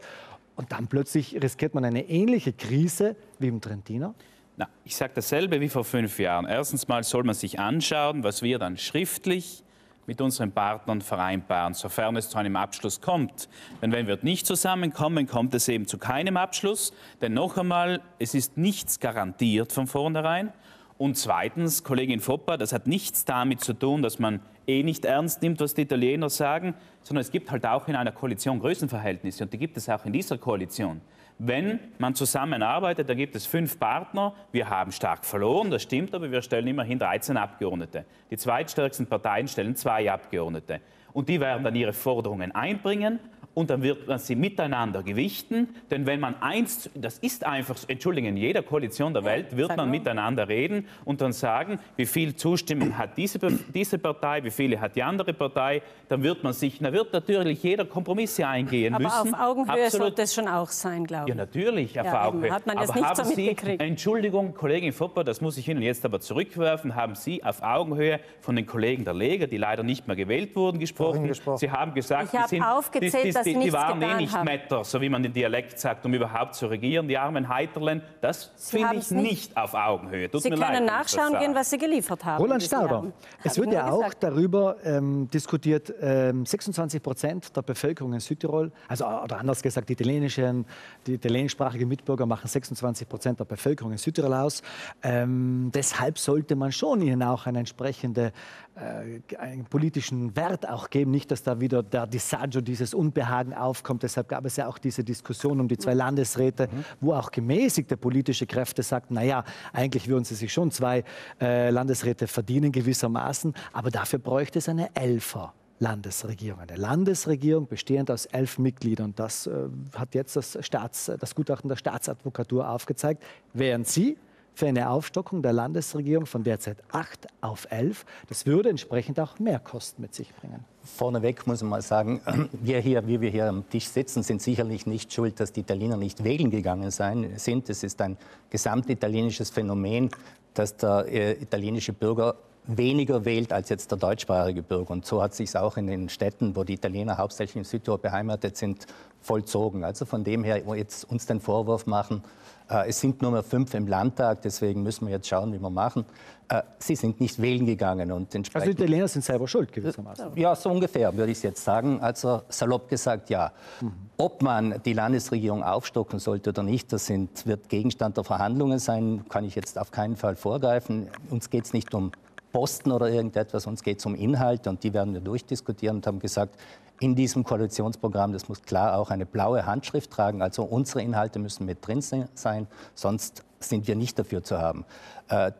Und dann plötzlich riskiert man eine ähnliche Krise wie im Trentino? Na, ich sage dasselbe wie vor 5 Jahren. Erstens mal soll man sich anschauen, was wir dann schriftlich mit unseren Partnern vereinbaren, sofern es zu einem Abschluss kommt. Denn wenn wir nicht zusammenkommen, kommt es eben zu keinem Abschluss. Denn noch einmal, es ist nichts garantiert von vornherein. Und zweitens, Kollegin Foppa, das hat nichts damit zu tun, dass man nicht ernst nimmt, was die Italiener sagen, sondern es gibt halt auch in einer Koalition Größenverhältnisse und die gibt es auch in dieser Koalition. Wenn man zusammenarbeitet, da gibt es 5 Partner, wir haben stark verloren, das stimmt, aber wir stellen immerhin 13 Abgeordnete. Die zweitstärksten Parteien stellen 2 Abgeordnete und die werden dann ihre Forderungen einbringen. Und dann wird man sie miteinander gewichten, denn wenn man eins, das ist einfach, Entschuldigung, in jeder Koalition der Welt wird man miteinander reden und dann sagen, wie viel Zustimmung hat diese Partei, wie viele hat die andere Partei, dann wird man sich, da wird natürlich jeder Kompromisse eingehen müssen. Aber auf Augenhöhe sollte es schon auch sein, glaube ich. Ja, natürlich, auf Augenhöhe. Hat man das nicht so mitgekriegt? Entschuldigung, Kollegin Foppa, das muss ich Ihnen jetzt aber zurückwerfen, haben Sie auf Augenhöhe von den Kollegen der Lega, die leider nicht mehr gewählt wurden, gesprochen? Sie haben gesagt, die sind... Die waren nicht Metter, so wie man den Dialekt sagt, um überhaupt zu regieren. Die armen Heiterlen, das finde ich nicht auf Augenhöhe. Tut mir leid, Sie können nachschauen gehen, was Sie geliefert haben. Roland Stauder, es wird ja auch darüber diskutiert, 26% der Bevölkerung in Südtirol, also oder anders gesagt, die italienischsprachigen Mitbürger machen 26% der Bevölkerung in Südtirol aus. Deshalb sollte man schon ihnen auch eine entsprechende einen politischen Wert auch geben, nicht, dass da wieder der Disagio, dieses Unbehagen aufkommt. Deshalb gab es ja auch diese Diskussion um die 2 Landesräte, wo auch gemäßigte politische Kräfte sagten, naja, eigentlich würden sie sich schon 2 Landesräte verdienen gewissermaßen, aber dafür bräuchte es eine 11er-Landesregierung. Eine Landesregierung bestehend aus 11 Mitgliedern. Das hat jetzt das Gutachten der Staatsadvokatur aufgezeigt, während sie für eine Aufstockung der Landesregierung von derzeit 8 auf 11. Das würde entsprechend auch mehr Kosten mit sich bringen. Vorneweg muss man mal sagen, wie wir hier am Tisch sitzen, sind sicherlich nicht schuld, dass die Italiener nicht wählen gegangen sind. Es ist ein gesamtitalienisches Phänomen, dass der italienische Bürger weniger wählt als jetzt der deutschsprachige Bürger. Und so hat sich es auch in den Städten, wo die Italiener hauptsächlich im Südtirol beheimatet sind, vollzogen. Also von dem her, wo jetzt uns den Vorwurf machen, es sind nur mehr 5 im Landtag, deswegen müssen wir jetzt schauen, wie wir machen. Sie sind nicht wählen gegangen. Und entsprechend, also die Italiener sind selber schuld gewissermaßen? Ja, so ungefähr würde ich es jetzt sagen. Also salopp gesagt, ja. Mhm. Ob man die Landesregierung aufstocken sollte oder nicht, das wird Gegenstand der Verhandlungen sein, kann ich jetzt auf keinen Fall vorgreifen. Uns geht es nicht um Posten oder irgendetwas, uns geht es um Inhalte und die werden wir durchdiskutieren und haben gesagt, in diesem Koalitionsprogramm, das muss klar auch eine blaue Handschrift tragen, also unsere Inhalte müssen mit drin sein, sonst sind wir nicht dafür zu haben.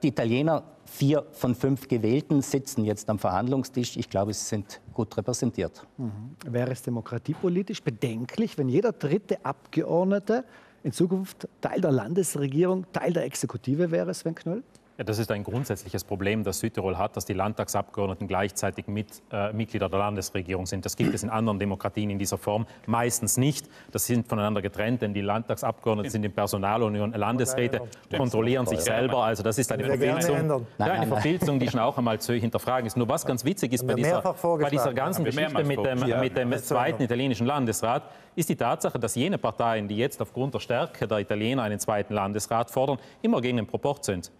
Die Italiener, 4 von 5 Gewählten, sitzen jetzt am Verhandlungstisch. Ich glaube, sie sind gut repräsentiert. Mhm. Wäre es demokratiepolitisch bedenklich, wenn jeder dritte Abgeordnete in Zukunft Teil der Landesregierung, Teil der Exekutive wäre, Sven Knoll? Ja, das ist ein grundsätzliches Problem, das Südtirol hat, dass die Landtagsabgeordneten gleichzeitig Mitglieder der Landesregierung sind. Das gibt es in anderen Demokratien in dieser Form meistens nicht. Das sind voneinander getrennt, denn die Landtagsabgeordneten sind in Personalunion, Landesräte kontrollieren sich selber. Also das ist eine Verfilzung, die schon auch einmal zu hinterfragen ist. Nur was ganz witzig ist bei dieser ganzen Geschichte mit dem zweiten italienischen Landesrat, ist die Tatsache, dass jene Parteien, die jetzt aufgrund der Stärke der Italiener einen zweiten Landesrat fordern, immer gegen den Proport sind.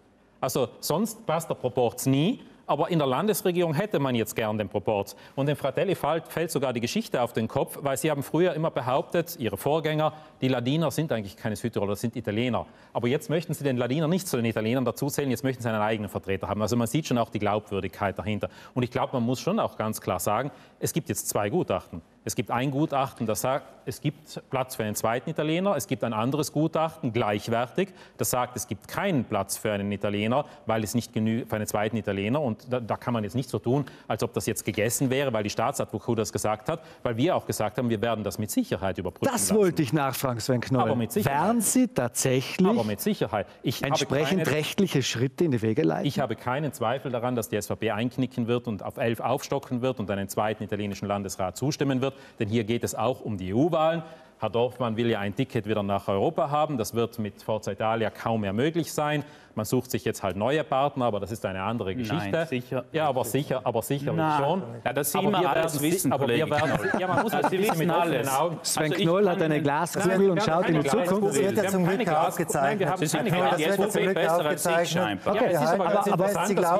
Also sonst passt der Proport nie, aber in der Landesregierung hätte man jetzt gern den Proport. Und dem Fratelli fällt sogar die Geschichte auf den Kopf, weil sie haben früher immer behauptet, ihre Vorgänger, die Ladiner sind eigentlich keine Südtiroler, sind Italiener. Aber jetzt möchten sie den Ladiner nicht zu den Italienern dazuzählen, jetzt möchten sie einen eigenen Vertreter haben. Also man sieht schon auch die Glaubwürdigkeit dahinter. Und ich glaube, man muss schon auch ganz klar sagen, es gibt jetzt 2 Gutachten. Es gibt ein Gutachten, das sagt, es gibt Platz für einen zweiten Italiener. Es gibt ein anderes Gutachten, gleichwertig, das sagt, es gibt keinen Platz für einen Italiener, weil es nicht genügt für einen zweiten Italiener. Und da kann man jetzt nicht so tun, als ob das jetzt gegessen wäre, weil die Staatsadvokatur das gesagt hat, weil wir auch gesagt haben, wir werden das mit Sicherheit überprüfen lassen. Das wollte ich nachfragen, Sven Knoll. Aber mit Sicherheit. Wären Sie tatsächlich entsprechend rechtliche Schritte in die Wege leiten? Ich habe keinen Zweifel daran, dass die SVP einknicken wird und auf 11 aufstocken wird und einen zweiten italienischen Landesrat zustimmen wird. Denn hier geht es auch um die EU-Wahlen. Herr Dorfmann will ja ein Ticket wieder nach Europa haben. Das wird mit Forza Italia kaum mehr möglich sein. Man sucht sich jetzt halt neue Partner, aber das ist eine andere Geschichte. Nein, sicher. Ja, aber sicher schon. Ja, das sehen wir alles wissen, aber wir werden, ja, man muss das wissen mit offenen Augen. Sven Knoll hat eine Glaskugel und schaut in die Zukunft. Das wird ja zum Glück aufgezeichnet. Aber es ist interessant, dass wir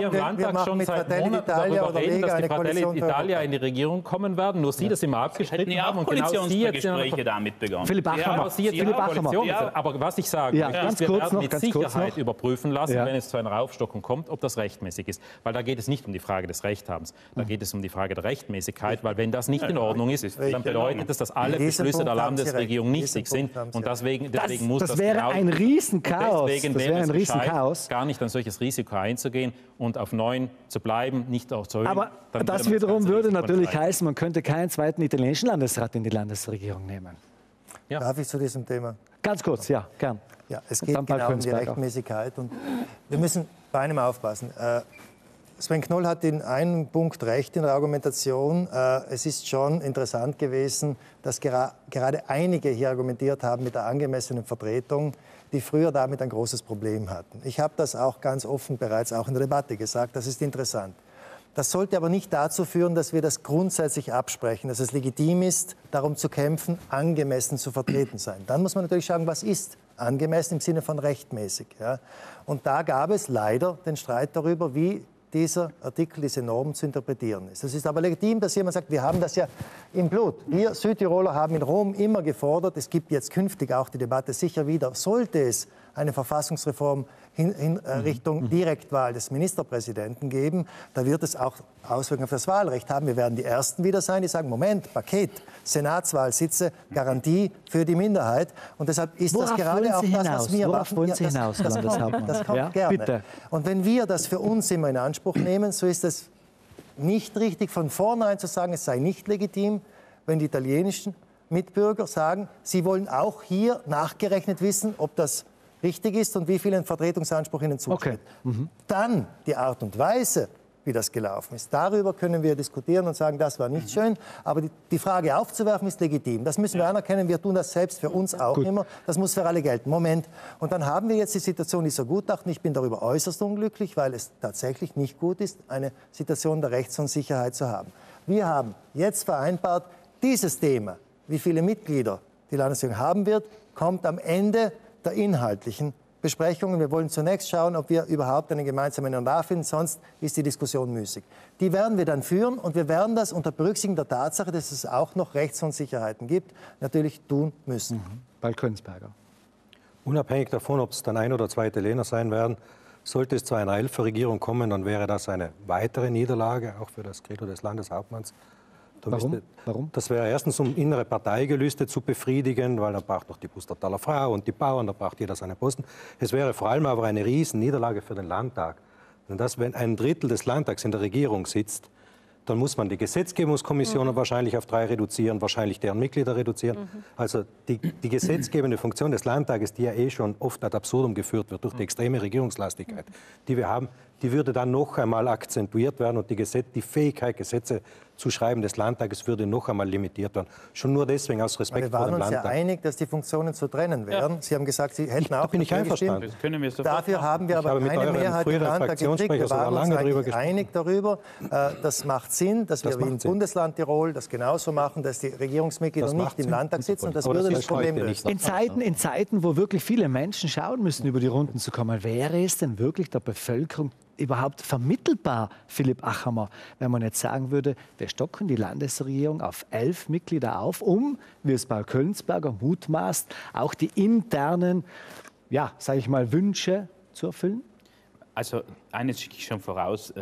im Landtag schon seit Monaten darüber reden, dass die Fratelli d'Italia in die Regierung kommen werden. Nur Sie das immer abgestritten haben. Und genau Sie jetzt damit. Philipp Achammer. Ja, aber was ich sage, wir werden mit Sicherheit überprüfen lassen, wenn es zu einer Aufstockung kommt, ob das rechtmäßig ist. Weil da geht es nicht um die Frage des Rechthabens, da geht es um die Frage der Rechtmäßigkeit, weil wenn das nicht in Ordnung ist, dann bedeutet das, dass alle Beschlüsse der Landesregierung nichtig sind. Und deswegen muss das wäre ein Riesenchaos. Deswegen wäre es Riesenchaos, gar nicht an solches Risiko einzugehen und auf 9 zu bleiben, nicht auch zu erhöhen. Aber das wiederum würde natürlich heißen, man könnte keinen zweiten italienischen Landesrat in die Landesregierung nehmen. Ja. Darf ich zu diesem Thema? Ganz kurz, ja, gern. Ja, es geht genau um die Rechtmäßigkeit und wir müssen bei einem aufpassen. Sven Knoll hat in einem Punkt recht in der Argumentation. Es ist schon interessant gewesen, dass gerade einige hier argumentiert haben mit der angemessenen Vertretung, die früher damit ein großes Problem hatten. Ich habe das auch ganz offen bereits auch in der Debatte gesagt, das ist interessant. Das sollte aber nicht dazu führen, dass wir das grundsätzlich absprechen, dass es legitim ist, darum zu kämpfen, angemessen zu vertreten sein. Dann muss man natürlich schauen, was ist angemessen im Sinne von rechtmäßig. Ja? Und da gab es leider den Streit darüber, wie dieser Artikel, diese Norm zu interpretieren ist. Es ist aber legitim, dass jemand sagt, wir haben das ja im Blut. Wir Südtiroler haben in Rom immer gefordert, es gibt jetzt künftig auch die Debatte sicher wieder, sollte es eine Verfassungsreform in Richtung Direktwahl des Ministerpräsidenten geben, da wird es auch Auswirkungen auf das Wahlrecht haben. Wir werden die Ersten wieder sein, die sagen, Moment, Paket, Senatswahlsitze, Garantie für die Minderheit. Und deshalb ist das gerade auch das, was wir machen. Worauf wollen Sie hinaus, Landeshauptmann? Das kommt gerne. Und wenn wir das für uns immer in Anspruch nehmen, so ist es nicht richtig, von vornherein zu sagen, es sei nicht legitim, wenn die italienischen Mitbürger sagen, sie wollen auch hier nachgerechnet wissen, ob das richtig ist und wie viel ein Vertretungsanspruch ihnen zusteht. Okay. Mhm. Dann die Art und Weise, wie das gelaufen ist. Darüber können wir diskutieren und sagen, das war nicht schön. Aber die Frage aufzuwerfen ist legitim. Das müssen wir anerkennen. Wir tun das selbst für uns auch immer. Das muss für alle gelten. Moment. Und dann haben wir jetzt die Situation dieser Gutachten. Ich bin darüber äußerst unglücklich, weil es tatsächlich nicht gut ist, eine Situation der Rechtsunsicherheit zu haben. Wir haben jetzt vereinbart, dieses Thema, wie viele Mitglieder die Landesregierung haben wird, kommt am Ende der inhaltlichen Besprechungen. Wir wollen zunächst schauen, ob wir überhaupt einen gemeinsamen Nenner finden, sonst ist die Diskussion müßig. Die werden wir dann führen und wir werden das unter Berücksichtigung der Tatsache, dass es auch noch Rechtsunsicherheiten gibt, natürlich tun müssen. Mhm. Paul Köllensperger. Unabhängig davon, ob es dann ein oder zweite Lehner sein werden, sollte es zu einer Elferregierung kommen, dann wäre das eine weitere Niederlage, auch für das Credo des Landeshauptmanns. Warum? Das wäre erstens, um innere Parteigelüste zu befriedigen, weil dann braucht noch die Pustertaler Frau und die Bauern, da braucht jeder seine Posten. Es wäre vor allem aber eine Riesenniederlage für den Landtag. Denn dass, wenn ein Drittel des Landtags in der Regierung sitzt, dann muss man die Gesetzgebungskommissionen wahrscheinlich auf 3 reduzieren, wahrscheinlich deren Mitglieder reduzieren. Mhm. Also die gesetzgebende Funktion des Landtages, die ja eh schon oft ad absurdum geführt wird durch die extreme Regierungslastigkeit, die wir haben, die würde dann noch einmal akzentuiert werden und die Fähigkeit, Gesetze zu schreiben des Landtages, würde noch einmal limitiert werden. Schon nur deswegen aus Respekt vor dem Landtag. Wir waren uns ja einig, dass die Funktionen zu trennen wären. Ja. Sie haben gesagt, Sie hätten auch einverstanden. Dafür haben wir aber keine Mehrheit im Landtag gekriegt. Wir waren uns eigentlich einig darüber. Das macht Sinn, dass wir im Bundesland Tirol das genauso machen, dass die Regierungsmitglieder nicht im Landtag sitzen. Und das würde das Problem lösen. In Zeiten, wo wirklich viele Menschen schauen müssen, über die Runden zu kommen, wäre es denn wirklich der Bevölkerung überhaupt vermittelbar, Philipp Achammer, wenn man jetzt sagen würde, wir stocken die Landesregierung auf 11 Mitglieder auf, um, wie es Paul Köllensperger mutmaßt, auch die internen, ja, sage ich mal, Wünsche zu erfüllen? Also eines schicke ich schon voraus.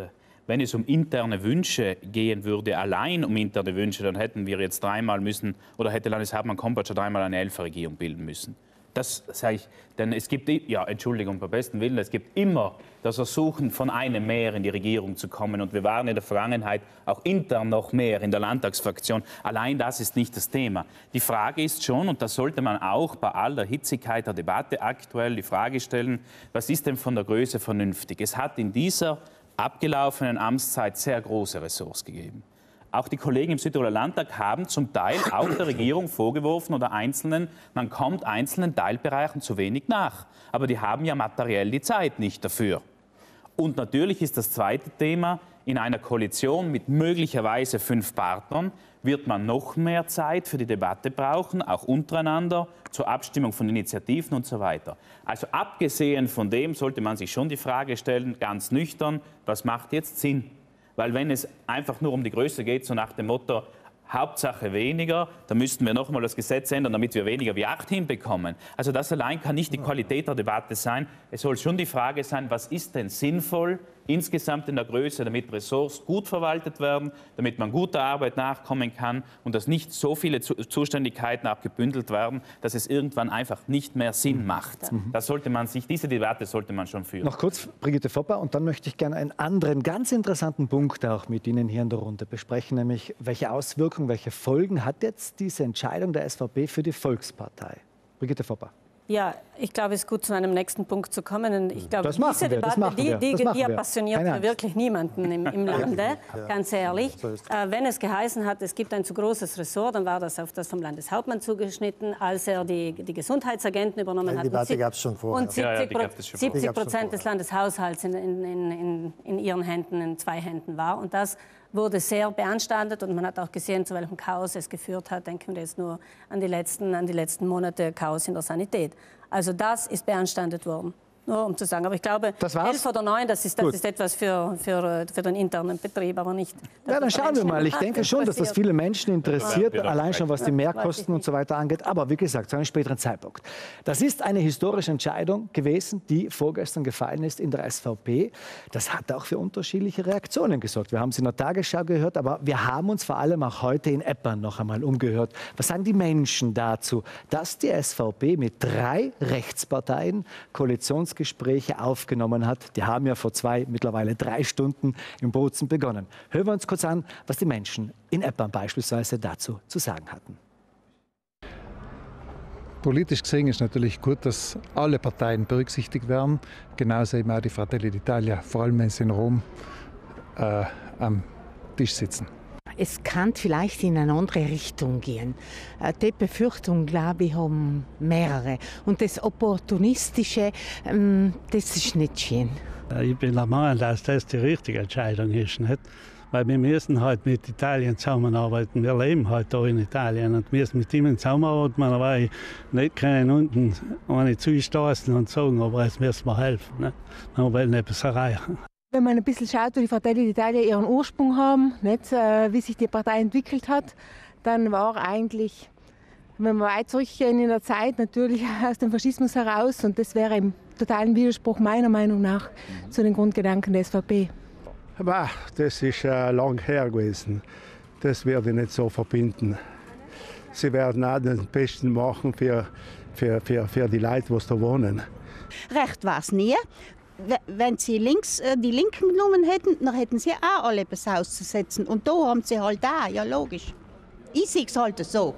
Wenn es um interne Wünsche gehen würde, allein um interne Wünsche, dann hätten wir jetzt dreimal müssen, oder hätte Landeshauptmann Kompatscher dreimal eine Elferregierung bilden müssen. Das sage ich, denn es gibt, ja, Entschuldigung, beim besten Willen, es gibt immer das Versuchen, von einem mehr in die Regierung zu kommen. Und wir waren in der Vergangenheit auch intern noch mehr in der Landtagsfraktion. Allein das ist nicht das Thema. Die Frage ist schon, und das sollte man auch bei aller Hitzigkeit der Debatte aktuell die Frage stellen, was ist denn von der Größe vernünftig? Es hat in dieser abgelaufenen Amtszeit sehr große Ressorts gegeben. Auch die Kollegen im Südtiroler Landtag haben zum Teil auch der Regierung vorgeworfen oder Einzelnen, man kommt einzelnen Teilbereichen zu wenig nach. Aber die haben ja materiell die Zeit nicht dafür. Und natürlich ist das zweite Thema, in einer Koalition mit möglicherweise 5 Partnern wird man noch mehr Zeit für die Debatte brauchen, auch untereinander, zur Abstimmung von Initiativen und so weiter. Also abgesehen von dem sollte man sich schon die Frage stellen, ganz nüchtern, was macht jetzt Sinn? Weil wenn es einfach nur um die Größe geht, so nach dem Motto, Hauptsache weniger, dann müssten wir nochmal das Gesetz ändern, damit wir weniger wie 8 hinbekommen. Also das allein kann nicht die Qualität der Debatte sein. Es soll schon die Frage sein, was ist denn sinnvoll insgesamt in der Größe, damit Ressorts gut verwaltet werden, damit man guter Arbeit nachkommen kann und dass nicht so viele Zuständigkeiten abgebündelt werden, dass es irgendwann einfach nicht mehr Sinn macht. Das sollte man sich, diese Debatte sollte man schon führen. Noch kurz, Brigitte Foppa, und dann möchte ich gerne einen anderen ganz interessanten Punkt auch mit Ihnen hier in der Runde besprechen, nämlich welche Auswirkungen, welche Folgen hat jetzt diese Entscheidung der SVP für die Volkspartei? Brigitte Foppa. Ja, ich glaube, es ist gut, zu einem nächsten Punkt zu kommen. Ich glaube, diese Debatte, die passioniert wirklich niemanden im Lande, ganz ehrlich. Wenn es geheißen hat, es gibt ein zu großes Ressort, dann war das auf das vom Landeshauptmann zugeschnitten, als er die Gesundheitsagenten übernommen hat. Die Debatte gab es schon vorher. Und 70% des Landeshaushalts in ihren Händen, in 2 Händen war. Und das wurde sehr beanstandet und man hat auch gesehen, zu welchem Chaos es geführt hat. Denken wir jetzt nur an die letzten Monate Chaos in der Sanität. Also das ist beanstandet worden, nur um zu sagen. Aber ich glaube, 11 oder 9, das ist etwas für den internen Betrieb, aber nicht... Ja, dann schauen wir mal. Ich denke schon, dass das viele Menschen interessiert, allein schon was die Mehrkosten und so weiter angeht. Aber wie gesagt, zu einem späteren Zeitpunkt. Das ist eine historische Entscheidung gewesen, die vorgestern gefallen ist in der SVP. Das hat auch für unterschiedliche Reaktionen gesorgt. Wir haben es in der Tagesschau gehört, aber wir haben uns vor allem auch heute in Eppern noch einmal umgehört. Was sagen die Menschen dazu, dass die SVP mit 3 Rechtsparteien Koalitionsgespräche aufgenommen hat? Die haben ja vor 2, mittlerweile 3 Stunden in Bozen begonnen. Hören wir uns kurz an, was die Menschen in Eppern beispielsweise dazu zu sagen hatten. Politisch gesehen ist natürlich gut, dass alle Parteien berücksichtigt werden, genauso eben auch die Fratelli d'Italia, vor allem wenn sie in Rom am Tisch sitzen. Es kann vielleicht in eine andere Richtung gehen. Die Befürchtung, glaube ich, haben mehrere. Und das Opportunistische, das ist nicht schön. Ich bin der Meinung, dass das die richtige Entscheidung ist, nicht? Weil wir müssen halt mit Italien zusammenarbeiten. Wir leben halt hier in Italien und müssen mit ihnen zusammenarbeiten. Aber ich nicht können unten eine zustoßen und sagen, aber jetzt müssen wir helfen, ne? Wir wollen etwas erreichen. Wenn man ein bisschen schaut, wo die Fratelli d'Italia ihren Ursprung haben, nicht, wie sich die Partei entwickelt hat, dann war eigentlich, wenn wir weit zurückgehen in der Zeit, natürlich aus dem Faschismus heraus. Und das wäre im totalen Widerspruch meiner Meinung nach zu den Grundgedanken der SVP. Bah, das ist lang her gewesen. Das werde ich nicht so verbinden. Sie werden auch den Besten machen für die Leute, die da wohnen. Recht war es nie. Wenn sie links die Linken genommen hätten, dann hätten sie auch alle etwas auszusetzen. Und da haben sie halt da, ja logisch. Ich sehe es halt so.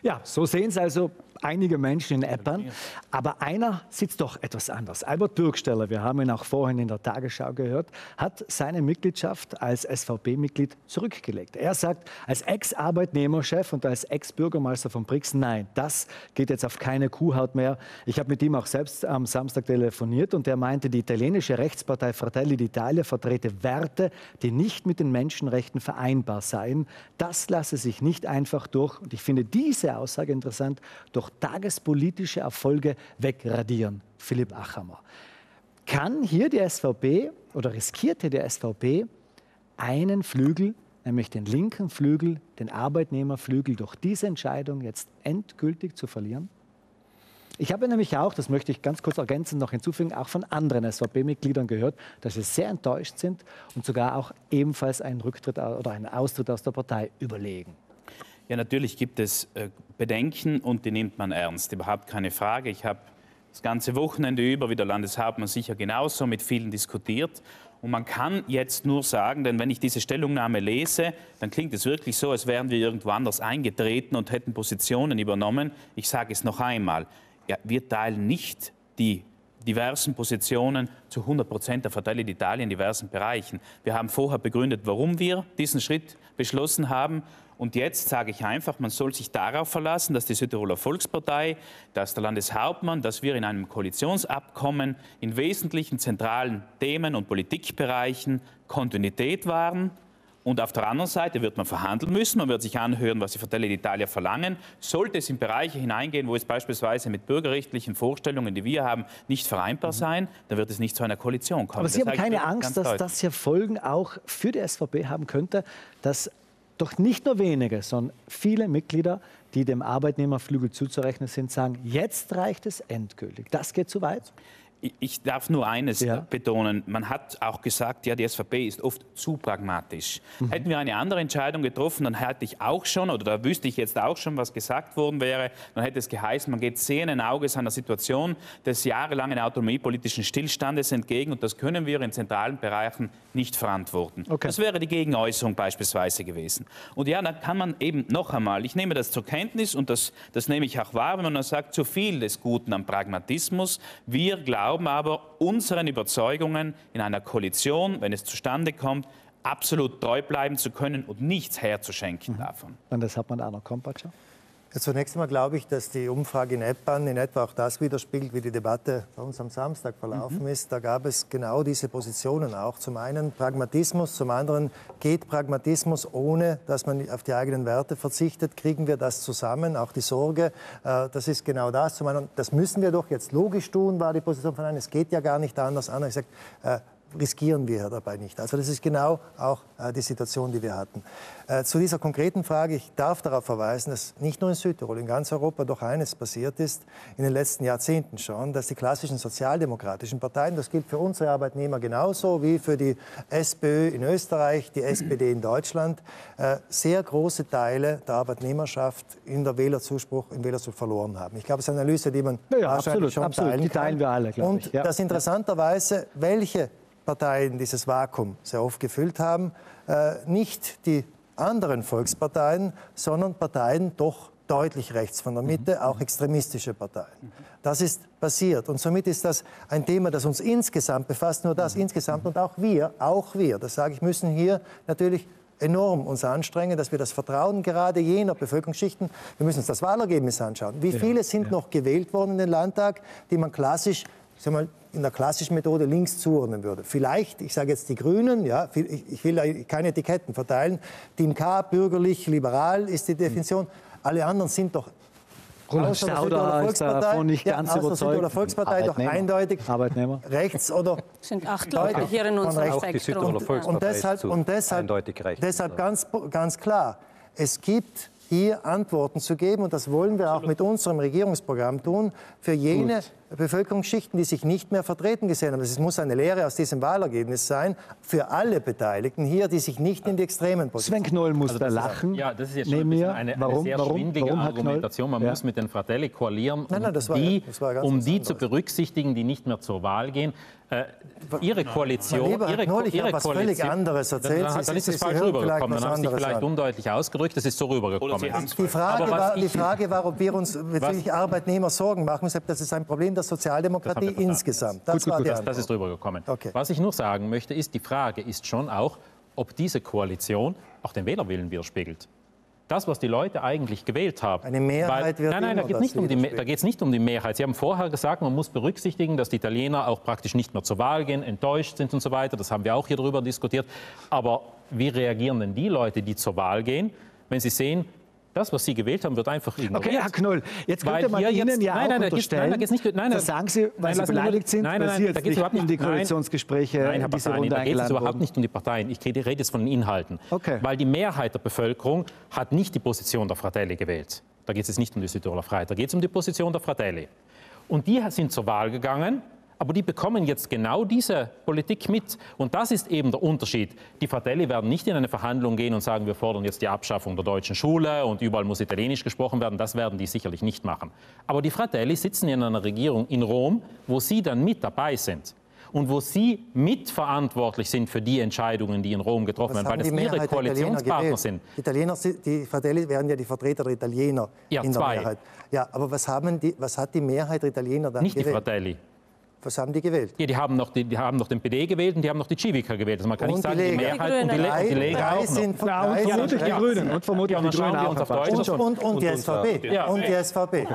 Ja, so sehen es also einige Menschen in Eppern. Aber einer sitzt doch etwas anders. Albert Burgstaller, wir haben ihn auch vorhin in der Tagesschau gehört, hat seine Mitgliedschaft als SVP-Mitglied zurückgelegt. Er sagt, als Ex-Arbeitnehmerchef und als Ex-Bürgermeister von Brix, nein, das geht jetzt auf keine Kuhhaut mehr. Ich habe mit ihm auch selbst am Samstag telefoniert und er meinte, die italienische Rechtspartei Fratelli d'Italia vertrete Werte, die nicht mit den Menschenrechten vereinbar seien. Das lasse sich nicht einfach durch, und ich finde diese Aussage interessant, durch tagespolitische Erfolge wegradieren. Philipp Achammer. Kann hier die SVP oder riskierte die SVP einen Flügel, nämlich den linken Flügel, den Arbeitnehmerflügel, durch diese Entscheidung jetzt endgültig zu verlieren? Ich habe nämlich auch, das möchte ich ganz kurz ergänzend noch hinzufügen, auch von anderen SVP-Mitgliedern gehört, dass sie sehr enttäuscht sind und sogar auch ebenfalls einen Rücktritt oder einen Austritt aus der Partei überlegen. Ja, natürlich gibt es Bedenken und die nimmt man ernst, überhaupt keine Frage. Ich habe das ganze Wochenende über, wie der Landeshauptmann sicher genauso, mit vielen diskutiert. Und man kann jetzt nur sagen, denn wenn ich diese Stellungnahme lese, dann klingt es wirklich so, als wären wir irgendwo anders eingetreten und hätten Positionen übernommen. Ich sage es noch einmal, ja, wir teilen nicht die diversen Positionen zu 100% der Fratelli d'Italia in diversen Bereichen. Wir haben vorher begründet, warum wir diesen Schritt beschlossen haben. Und jetzt sage ich einfach, man soll sich darauf verlassen, dass die Südtiroler Volkspartei, dass der Landeshauptmann, dass wir in einem Koalitionsabkommen in wesentlichen zentralen Themen und Politikbereichen Kontinuität wahren. Und auf der anderen Seite wird man verhandeln müssen, man wird sich anhören, was die Fratelli d'Italia verlangen. Sollte es in Bereiche hineingehen, wo es beispielsweise mit bürgerrechtlichen Vorstellungen, die wir haben, nicht vereinbar sein, dann wird es nicht zu einer Koalition kommen. Aber Sie haben keine Angst, dass das hier Folgen auch für die SVP haben könnte, dass doch nicht nur wenige, sondern viele Mitglieder, die dem Arbeitnehmerflügel zuzurechnen sind, sagen, jetzt reicht es endgültig, das geht zu weit? Ich darf nur eines betonen. Man hat auch gesagt, ja, die SVP ist oft zu pragmatisch. Hätten wir eine andere Entscheidung getroffen, dann hätte ich auch schon, oder da wüsste ich jetzt auch schon, was gesagt worden wäre, dann hätte es geheißen, man geht sehenden Auges einer Situation des jahrelangen autonomiepolitischen Stillstandes entgegen und das können wir in zentralen Bereichen nicht verantworten. Okay. Das wäre die Gegenäußerung beispielsweise gewesen. Und ja, dann kann man eben noch einmal, ich nehme das zur Kenntnis und das nehme ich auch wahr, wenn man dann sagt, zu viel des Guten am Pragmatismus. Wir glauben aber unseren Überzeugungen in einer Koalition, wenn es zustande kommt, absolut treu bleiben zu können und nichts herzuschenken davon. Und das hat man Arno Kompatscher. Ja, zunächst einmal glaube ich, dass die Umfrage in Eppern in etwa auch das widerspiegelt, wie die Debatte bei uns am Samstag verlaufen ist. Da gab es genau diese Positionen auch. Zum einen Pragmatismus, zum anderen geht Pragmatismus, ohne dass man auf die eigenen Werte verzichtet. Kriegen wir das zusammen, auch die Sorge, das ist genau das. Zum anderen, das müssen wir doch jetzt logisch tun, war die Position von einem. Es geht ja gar nicht anders. Andere gesagt, riskieren wir dabei nicht. Also das ist genau auch die Situation, die wir hatten. Zu dieser konkreten Frage, ich darf darauf verweisen, dass nicht nur in Südtirol, in ganz Europa doch eines passiert ist, in den letzten Jahrzehnten schon, dass die klassischen sozialdemokratischen Parteien, das gilt für unsere Arbeitnehmer genauso wie für die SPÖ in Österreich, die SPD in Deutschland, sehr große Teile der Arbeitnehmerschaft in der im Wählerzuspruch verloren haben. Ich glaube, es ist eine Analyse, die man wahrscheinlich schon teilen kann. Die teilen wir alle, glaube ich. Und das interessanterweise, welche Parteien dieses Vakuum sehr oft gefüllt haben, nicht die anderen Volksparteien, sondern Parteien doch deutlich rechts von der Mitte, auch extremistische Parteien. Das ist passiert und somit ist das ein Thema, das uns insgesamt befasst, nur das insgesamt und auch wir, das sage ich, müssen hier natürlich enorm uns anstrengen, dass wir das Vertrauen gerade jener Bevölkerungsschichten, wir müssen uns das Wahlergebnis anschauen. Wie viele sind noch gewählt worden in den Landtag, die man klassisch, sagen wir mal, in der klassischen Methode links zuordnen würde. Vielleicht, ich sage jetzt die Grünen, ja, ich will keine Etiketten verteilen, Team K, bürgerlich, liberal ist die Definition, alle anderen sind doch Roland Stauder ist davon nicht ganz überzeugt. Die Volkspartei doch eindeutig rechts oder sind 8 Leute hier in unserem Spektrum. Und deshalb ganz klar, es gibt hier Antworten zu geben und das wollen wir auch mit unserem Regierungsprogramm tun für jene Bevölkerungsschichten, die sich nicht mehr vertreten gesehen haben. Es muss eine Lehre aus diesem Wahlergebnis sein für alle Beteiligten hier, die sich nicht in die Extremen positionieren. Sven Knoll muss da lachen. Ja, das ist jetzt schon eine sehr schwindige Argumentation. Man muss mit den Fratelli koalieren, um die zu berücksichtigen, die nicht mehr zur Wahl gehen. Ihre Koalition... Dann ist es falsch rübergekommen. Dann haben Sie vielleicht undeutlich ausgedrückt, das ist so rübergekommen. Die Frage war, ob wir uns bezüglich Arbeitnehmer Sorgen machen. Das ist ein Problem der Sozialdemokratie insgesamt. Das ist rübergekommen. Okay. Was ich nur sagen möchte, ist, die Frage ist schon auch, ob diese Koalition auch den Wählerwillen widerspiegelt. Das, was die Leute eigentlich gewählt haben. Eine Mehrheit wird nein, da geht es nicht um die Mehrheit. Sie haben vorher gesagt, man muss berücksichtigen, dass die Italiener auch praktisch nicht mehr zur Wahl gehen, enttäuscht sind und so weiter. Das haben wir auch hier drüber diskutiert. Aber wie reagieren denn die Leute, die zur Wahl gehen, wenn sie sehen, das, was Sie gewählt haben, wird einfach ignoriert. Okay, Herr Knoll, jetzt könnte man Ihnen ja auch unterstellen, das sagen Sie, weil Sie beleidigt sind, dass Sie jetzt nicht in die Koalitionsgespräche in dieser Runde eingeladen wurden. Nein, da geht es überhaupt nicht um die Parteien. Ich rede jetzt von den Inhalten. Okay. Weil die Mehrheit der Bevölkerung hat nicht die Position der Fratelli gewählt. Da geht es jetzt nicht um die Südtiroler Freiheit, da geht es um die Position der Fratelli. Und die sind zur Wahl gegangen, aber die bekommen jetzt genau diese Politik mit. Und das ist eben der Unterschied. Die Fratelli werden nicht in eine Verhandlung gehen und sagen, wir fordern jetzt die Abschaffung der deutschen Schule und überall muss Italienisch gesprochen werden. Das werden die sicherlich nicht machen. Aber die Fratelli sitzen in einer Regierung in Rom, wo sie dann mit dabei sind. Und wo sie mitverantwortlich sind für die Entscheidungen, die in Rom getroffen werden, weil das ihre Koalitionspartner sind. Die Fratelli wären ja die Vertreter der Italiener in der Mehrheit. Ja, aber was hat die Mehrheit der Italiener dann gewählt? Nicht die Fratelli. Was haben die gewählt? Ja, die haben noch den PD gewählt und die haben noch die Civica gewählt. Also man kann nicht sagen, die Mehrheit und die Lega auch noch. Und vermutlich die Grünen. Und vermutlich die Grünen auch. Und die SVP. Und die SVP.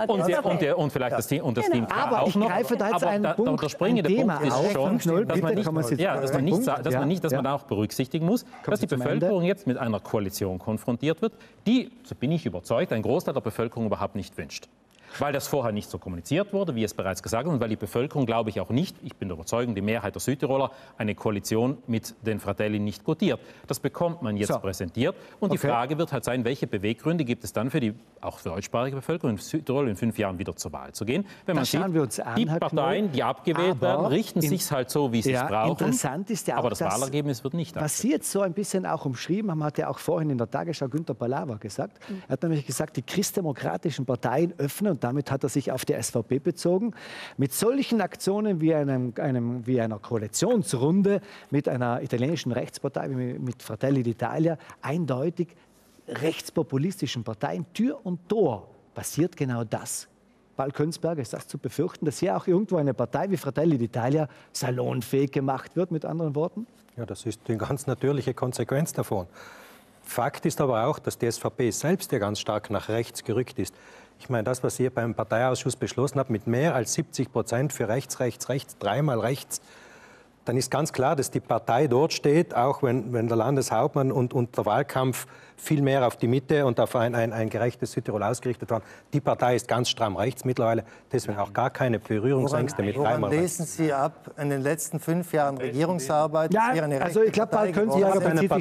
Und vielleicht das Team K auch noch. Aber ich greife da jetzt einen springenden Punkt ist schon, dass man auch berücksichtigen muss, dass die Bevölkerung jetzt mit einer Koalition konfrontiert wird, die, so bin ich überzeugt, ein Großteil der Bevölkerung überhaupt nicht wünscht. Weil das vorher nicht so kommuniziert wurde, wie es bereits gesagt wurde, und weil die Bevölkerung, glaube ich, auch nicht, ich bin der Überzeugung, die Mehrheit der Südtiroler, eine Koalition mit den Fratelli nicht gotiert. Das bekommt man jetzt präsentiert. Und die Frage wird halt sein, welche Beweggründe gibt es dann für die, auch für deutschsprachige Bevölkerung in Südtirol in 5 Jahren wieder zur Wahl zu gehen. Wenn man sieht, die Parteien, die abgewählt werden, richten sich halt so, wie sie es brauchen. Interessant ist ja auch, aber das Wahlergebnis wird nicht was Sie jetzt so ein bisschen auch umschrieben haben, hat ja auch vorhin in der Tagesschau Günter Palava gesagt. Er hat nämlich gesagt, die christdemokratischen Parteien öffnen, und damit hat er sich auf die SVP bezogen, mit solchen Aktionen wie, einer Koalitionsrunde mit einer italienischen Rechtspartei, mit Fratelli d'Italia, eindeutig rechtspopulistischen Parteien, Tür und Tor, passiert genau das. Paul Köllensperger, ist das zu befürchten, dass hier auch irgendwo eine Partei wie Fratelli d'Italia salonfähig gemacht wird, mit anderen Worten? Ja, das ist eine ganz natürliche Konsequenz davon. Fakt ist aber auch, dass die SVP selbst ja ganz stark nach rechts gerückt ist. Ich meine, das, was ihr beim Parteiausschuss beschlossen habt, mit mehr als 70% für rechts, rechts, rechts, dreimal rechts, dann ist ganz klar, dass die Partei dort steht, auch wenn der Landeshauptmann und der Wahlkampf viel mehr auf die Mitte und auf ein gerechtes Südtirol ausgerichtet waren. Die Partei ist ganz stramm rechts mittlerweile, deswegen auch gar keine Berührungsängste mit dreimal rechts. Lesen Sie ab in den letzten 5 Jahren Regierungsarbeit? Ja, also ich glaube, bald können Sie ja die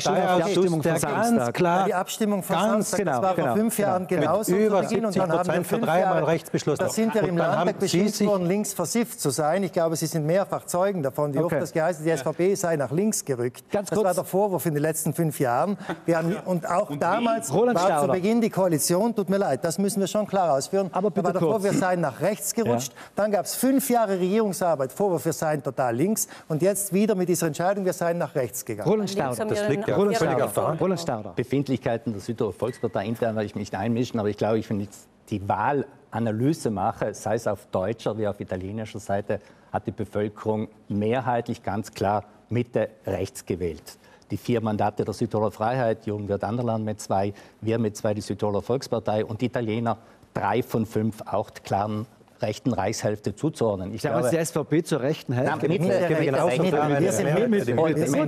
Abstimmung von Samstag, das war vor 5 Jahren genauso zu Beginn. Und dann haben wir 5 Jahre rechts beschlossen. Das sind ja im Landtag beschimpft worden, links versifft zu sein. Ich glaube, Sie sind mehrfach Zeugen davon, wie oft das geheißen, die SVP sei nach links gerückt. Ganz kurz. Das war der Vorwurf in den letzten 5 Jahren. Wir haben, und auch und damals war zu Beginn die Koalition, tut mir leid, das müssen wir schon klar ausführen, aber bitte da war der Vorwurf, wir seien nach rechts gerutscht. Ja. Dann gab es 5 Jahre Regierungsarbeit, Vorwurf, wir seien total links. Und jetzt wieder mit dieser Entscheidung, wir seien nach rechts gegangen. Roland Stauder. Das liegt ja völlig auf der Hand. Roland Stauder. Befindlichkeiten der Südtiroler Volkspartei intern, weil ich mich nicht einmischen, aber ich glaube, ich finde die Wahlanalyse mache, sei es auf deutscher wie auf italienischer Seite, hat die Bevölkerung mehrheitlich ganz klar Mitte rechts gewählt. Die 4 Mandate der Südtiroler Freiheit, Jugend wird Anderland mit 2, wir mit 2, die Südtiroler Volkspartei und die Italiener 3 von 5 auch klaren rechten Reichshälfte zuzuordnen. Ich glaube, die SVP zur rechten Hälfte. Wir sind mit. Das muss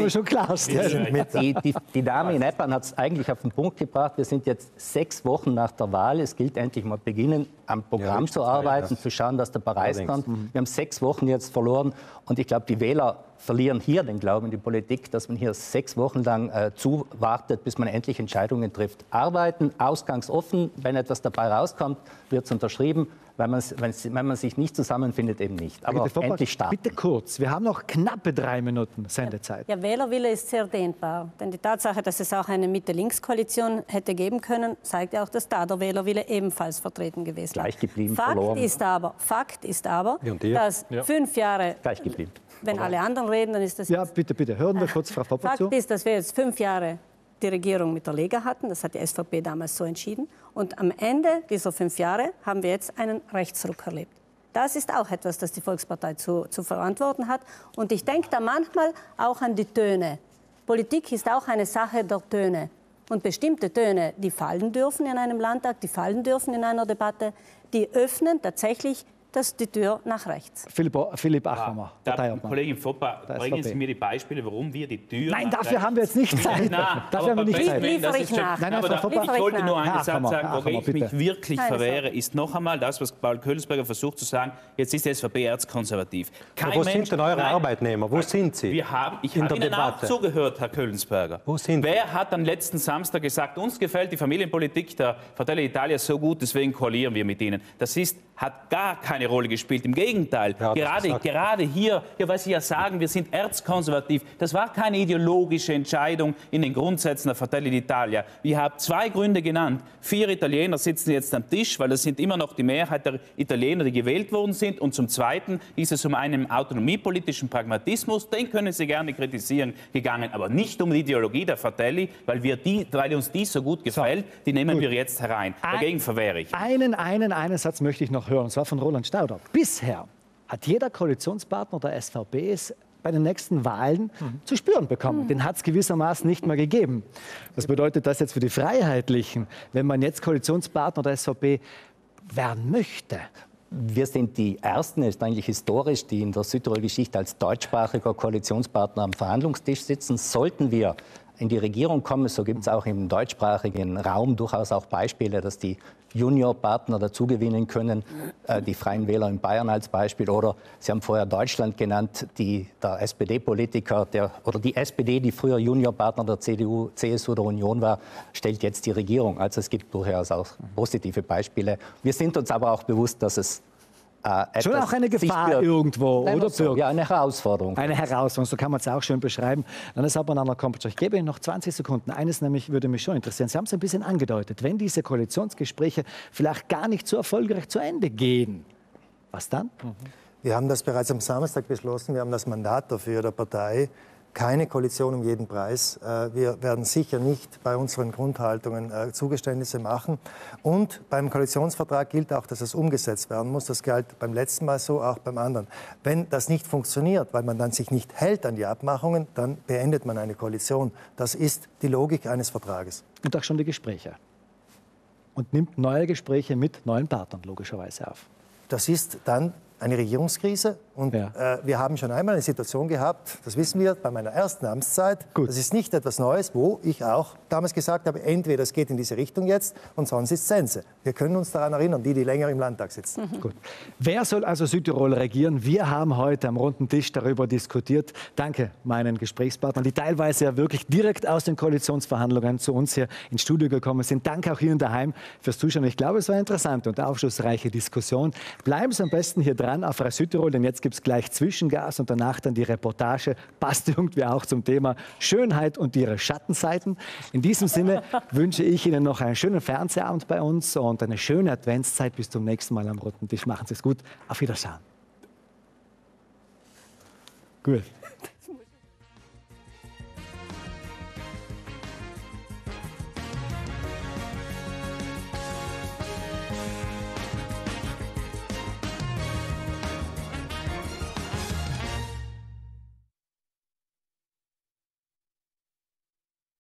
man schon klarstellen. Die Dame in Eppan hat es eigentlich auf den Punkt gebracht. Wir sind jetzt 6 Wochen nach der Wahl. Es gilt endlich mal beginnen, am Programm zu arbeiten, zu schauen, dass dabei rauskommt. Wir haben 6 Wochen jetzt verloren. Und ich glaube, die Wähler verlieren hier den Glauben in die Politik, dass man hier 6 Wochen lang zuwartet, bis man endlich Entscheidungen trifft. Arbeiten, ausgangsoffen, wenn etwas dabei rauskommt, wird es unterschrieben. Wenn man sich nicht zusammenfindet, eben nicht. Aber endlich starten. Bitte kurz, wir haben noch knappe 3 Minuten Sendezeit. Ja, Wählerwille ist sehr dehnbar. Denn die Tatsache, dass es auch eine Mitte-Links-Koalition hätte geben können, zeigt ja auch, dass da der Wählerwille ebenfalls vertreten gewesen war. Gleich geblieben, verloren. Fakt ist aber, dass 5 Jahre... Gleich geblieben. Wenn alle anderen reden, dann ist das... Ja, bitte, bitte, hören wir kurz Frau Foppa zu. Fakt ist, dass wir jetzt 5 Jahre... die Regierung mit der Lega hatten, das hat die SVP damals so entschieden. Und am Ende dieser 5 Jahre haben wir jetzt einen Rechtsruck erlebt. Das ist auch etwas, das die Volkspartei zu verantworten hat. Und ich denke da manchmal auch an die Töne. Politik ist auch eine Sache der Töne. Und bestimmte Töne, die fallen dürfen in einem Landtag, die fallen dürfen in einer Debatte, die öffnen tatsächlich die Tür nach rechts. Philipp Achammer. Kollegin Foppa, bringen Sie mir die Beispiele, warum wir die Tür... Nein, dafür haben wir jetzt nicht Zeit. Ich wollte nur einen Satz sagen, wogegen ich mich wirklich verwehre, ist noch einmal das, was Paul Köllensperger versucht zu sagen, jetzt ist die SVP erzkonservativ. Wo sind denn eure Arbeitnehmer? Wo sind sie? Ich habe Ihnen auch zugehört, Herr Köllensperger. Wer hat am letzten Samstag gesagt, uns gefällt die Familienpolitik der Fratelli d'Italia so gut, deswegen koalieren wir mit ihnen? Das hat gar keine Rolle gespielt. Im Gegenteil, ja, gerade hier, was Sie ja sagen, wir sind erzkonservativ. Das war keine ideologische Entscheidung in den Grundsätzen der Fratelli d'Italia. Ich habe 2 Gründe genannt. 4 Italiener sitzen jetzt am Tisch, weil das sind immer noch die Mehrheit der Italiener, die gewählt worden sind. Und zum Zweiten ist es um einen autonomiepolitischen Pragmatismus, den können Sie gerne kritisieren, gegangen. Aber nicht um die Ideologie der Fratelli, weil uns die so gut gefällt, die nehmen wir jetzt herein. Dagegen verwehre ich. Einen Satz möchte ich noch hören, und zwar von Roland Stauder. Bisher hat jeder Koalitionspartner der SVP es bei den nächsten Wahlen zu spüren bekommen. Den hat es gewissermaßen nicht mehr gegeben. Was bedeutet das jetzt für die Freiheitlichen, wenn man jetzt Koalitionspartner der SVP werden möchte? Wir sind die Ersten, ist eigentlich historisch, die in der Südtirol-Geschichte als deutschsprachiger Koalitionspartner am Verhandlungstisch sitzen. Sollten wir in die Regierung kommen, so gibt es auch im deutschsprachigen Raum durchaus auch Beispiele, dass die Juniorpartner dazugewinnen können, die Freien Wähler in Bayern als Beispiel, oder Sie haben vorher Deutschland genannt, der SPD-Politiker, oder die SPD, die früher Juniorpartner der CDU, CSU oder Union war, stellt jetzt die Regierung. Also es gibt durchaus auch positive Beispiele. Wir sind uns aber auch bewusst, dass es schon auch eine Gefahr irgendwo, oder? So. Ja, eine Herausforderung. Eine Herausforderung, so kann man es auch schön beschreiben. Dann ist aber Arno Kompatscher. Ich gebe Ihnen noch 20 Sekunden. Eines nämlich würde mich schon interessieren. Sie haben es ein bisschen angedeutet. Wenn diese Koalitionsgespräche vielleicht gar nicht so erfolgreich zu Ende gehen, was dann? Wir haben das bereits am Samstag beschlossen. Wir haben das Mandat dafür der Partei. Keine Koalition um jeden Preis. Wir werden sicher nicht bei unseren Grundhaltungen Zugeständnisse machen. Und beim Koalitionsvertrag gilt auch, dass es umgesetzt werden muss. Das galt beim letzten Mal so, auch beim anderen. Wenn das nicht funktioniert, weil man dann sich nicht hält an die Abmachungen, dann beendet man eine Koalition. Das ist die Logik eines Vertrages. Und auch schon die Gespräche. Und nimmt neue Gespräche mit neuen Partnern logischerweise auf. Das ist dann eine Regierungskrise. Und wir haben schon einmal eine Situation gehabt, das wissen wir, bei meiner ersten Amtszeit. Gut. Das ist nicht etwas Neues, wo ich auch damals gesagt habe, entweder es geht in diese Richtung jetzt und sonst ist Sense. Wir können uns daran erinnern, die länger im Landtag sitzen. Gut. Wer soll also Südtirol regieren? Wir haben heute am runden Tisch darüber diskutiert. Danke meinen Gesprächspartnern, die teilweise ja wirklich direkt aus den Koalitionsverhandlungen zu uns hier ins Studio gekommen sind. Danke auch Ihnen daheim fürs Zuschauen. Ich glaube, es war eine interessante und aufschlussreiche Diskussion. Bleiben Sie am besten hier dran auf Südtirol, denn jetzt gibt es gleich Zwischengas und danach dann die Reportage. Passt irgendwie auch zum Thema Schönheit und ihre Schattenseiten. In diesem Sinne wünsche ich Ihnen noch einen schönen Fernsehabend bei uns und eine schöne Adventszeit. Bis zum nächsten Mal am Roten Tisch. Machen Sie es gut. Auf Wiedersehen. Gut.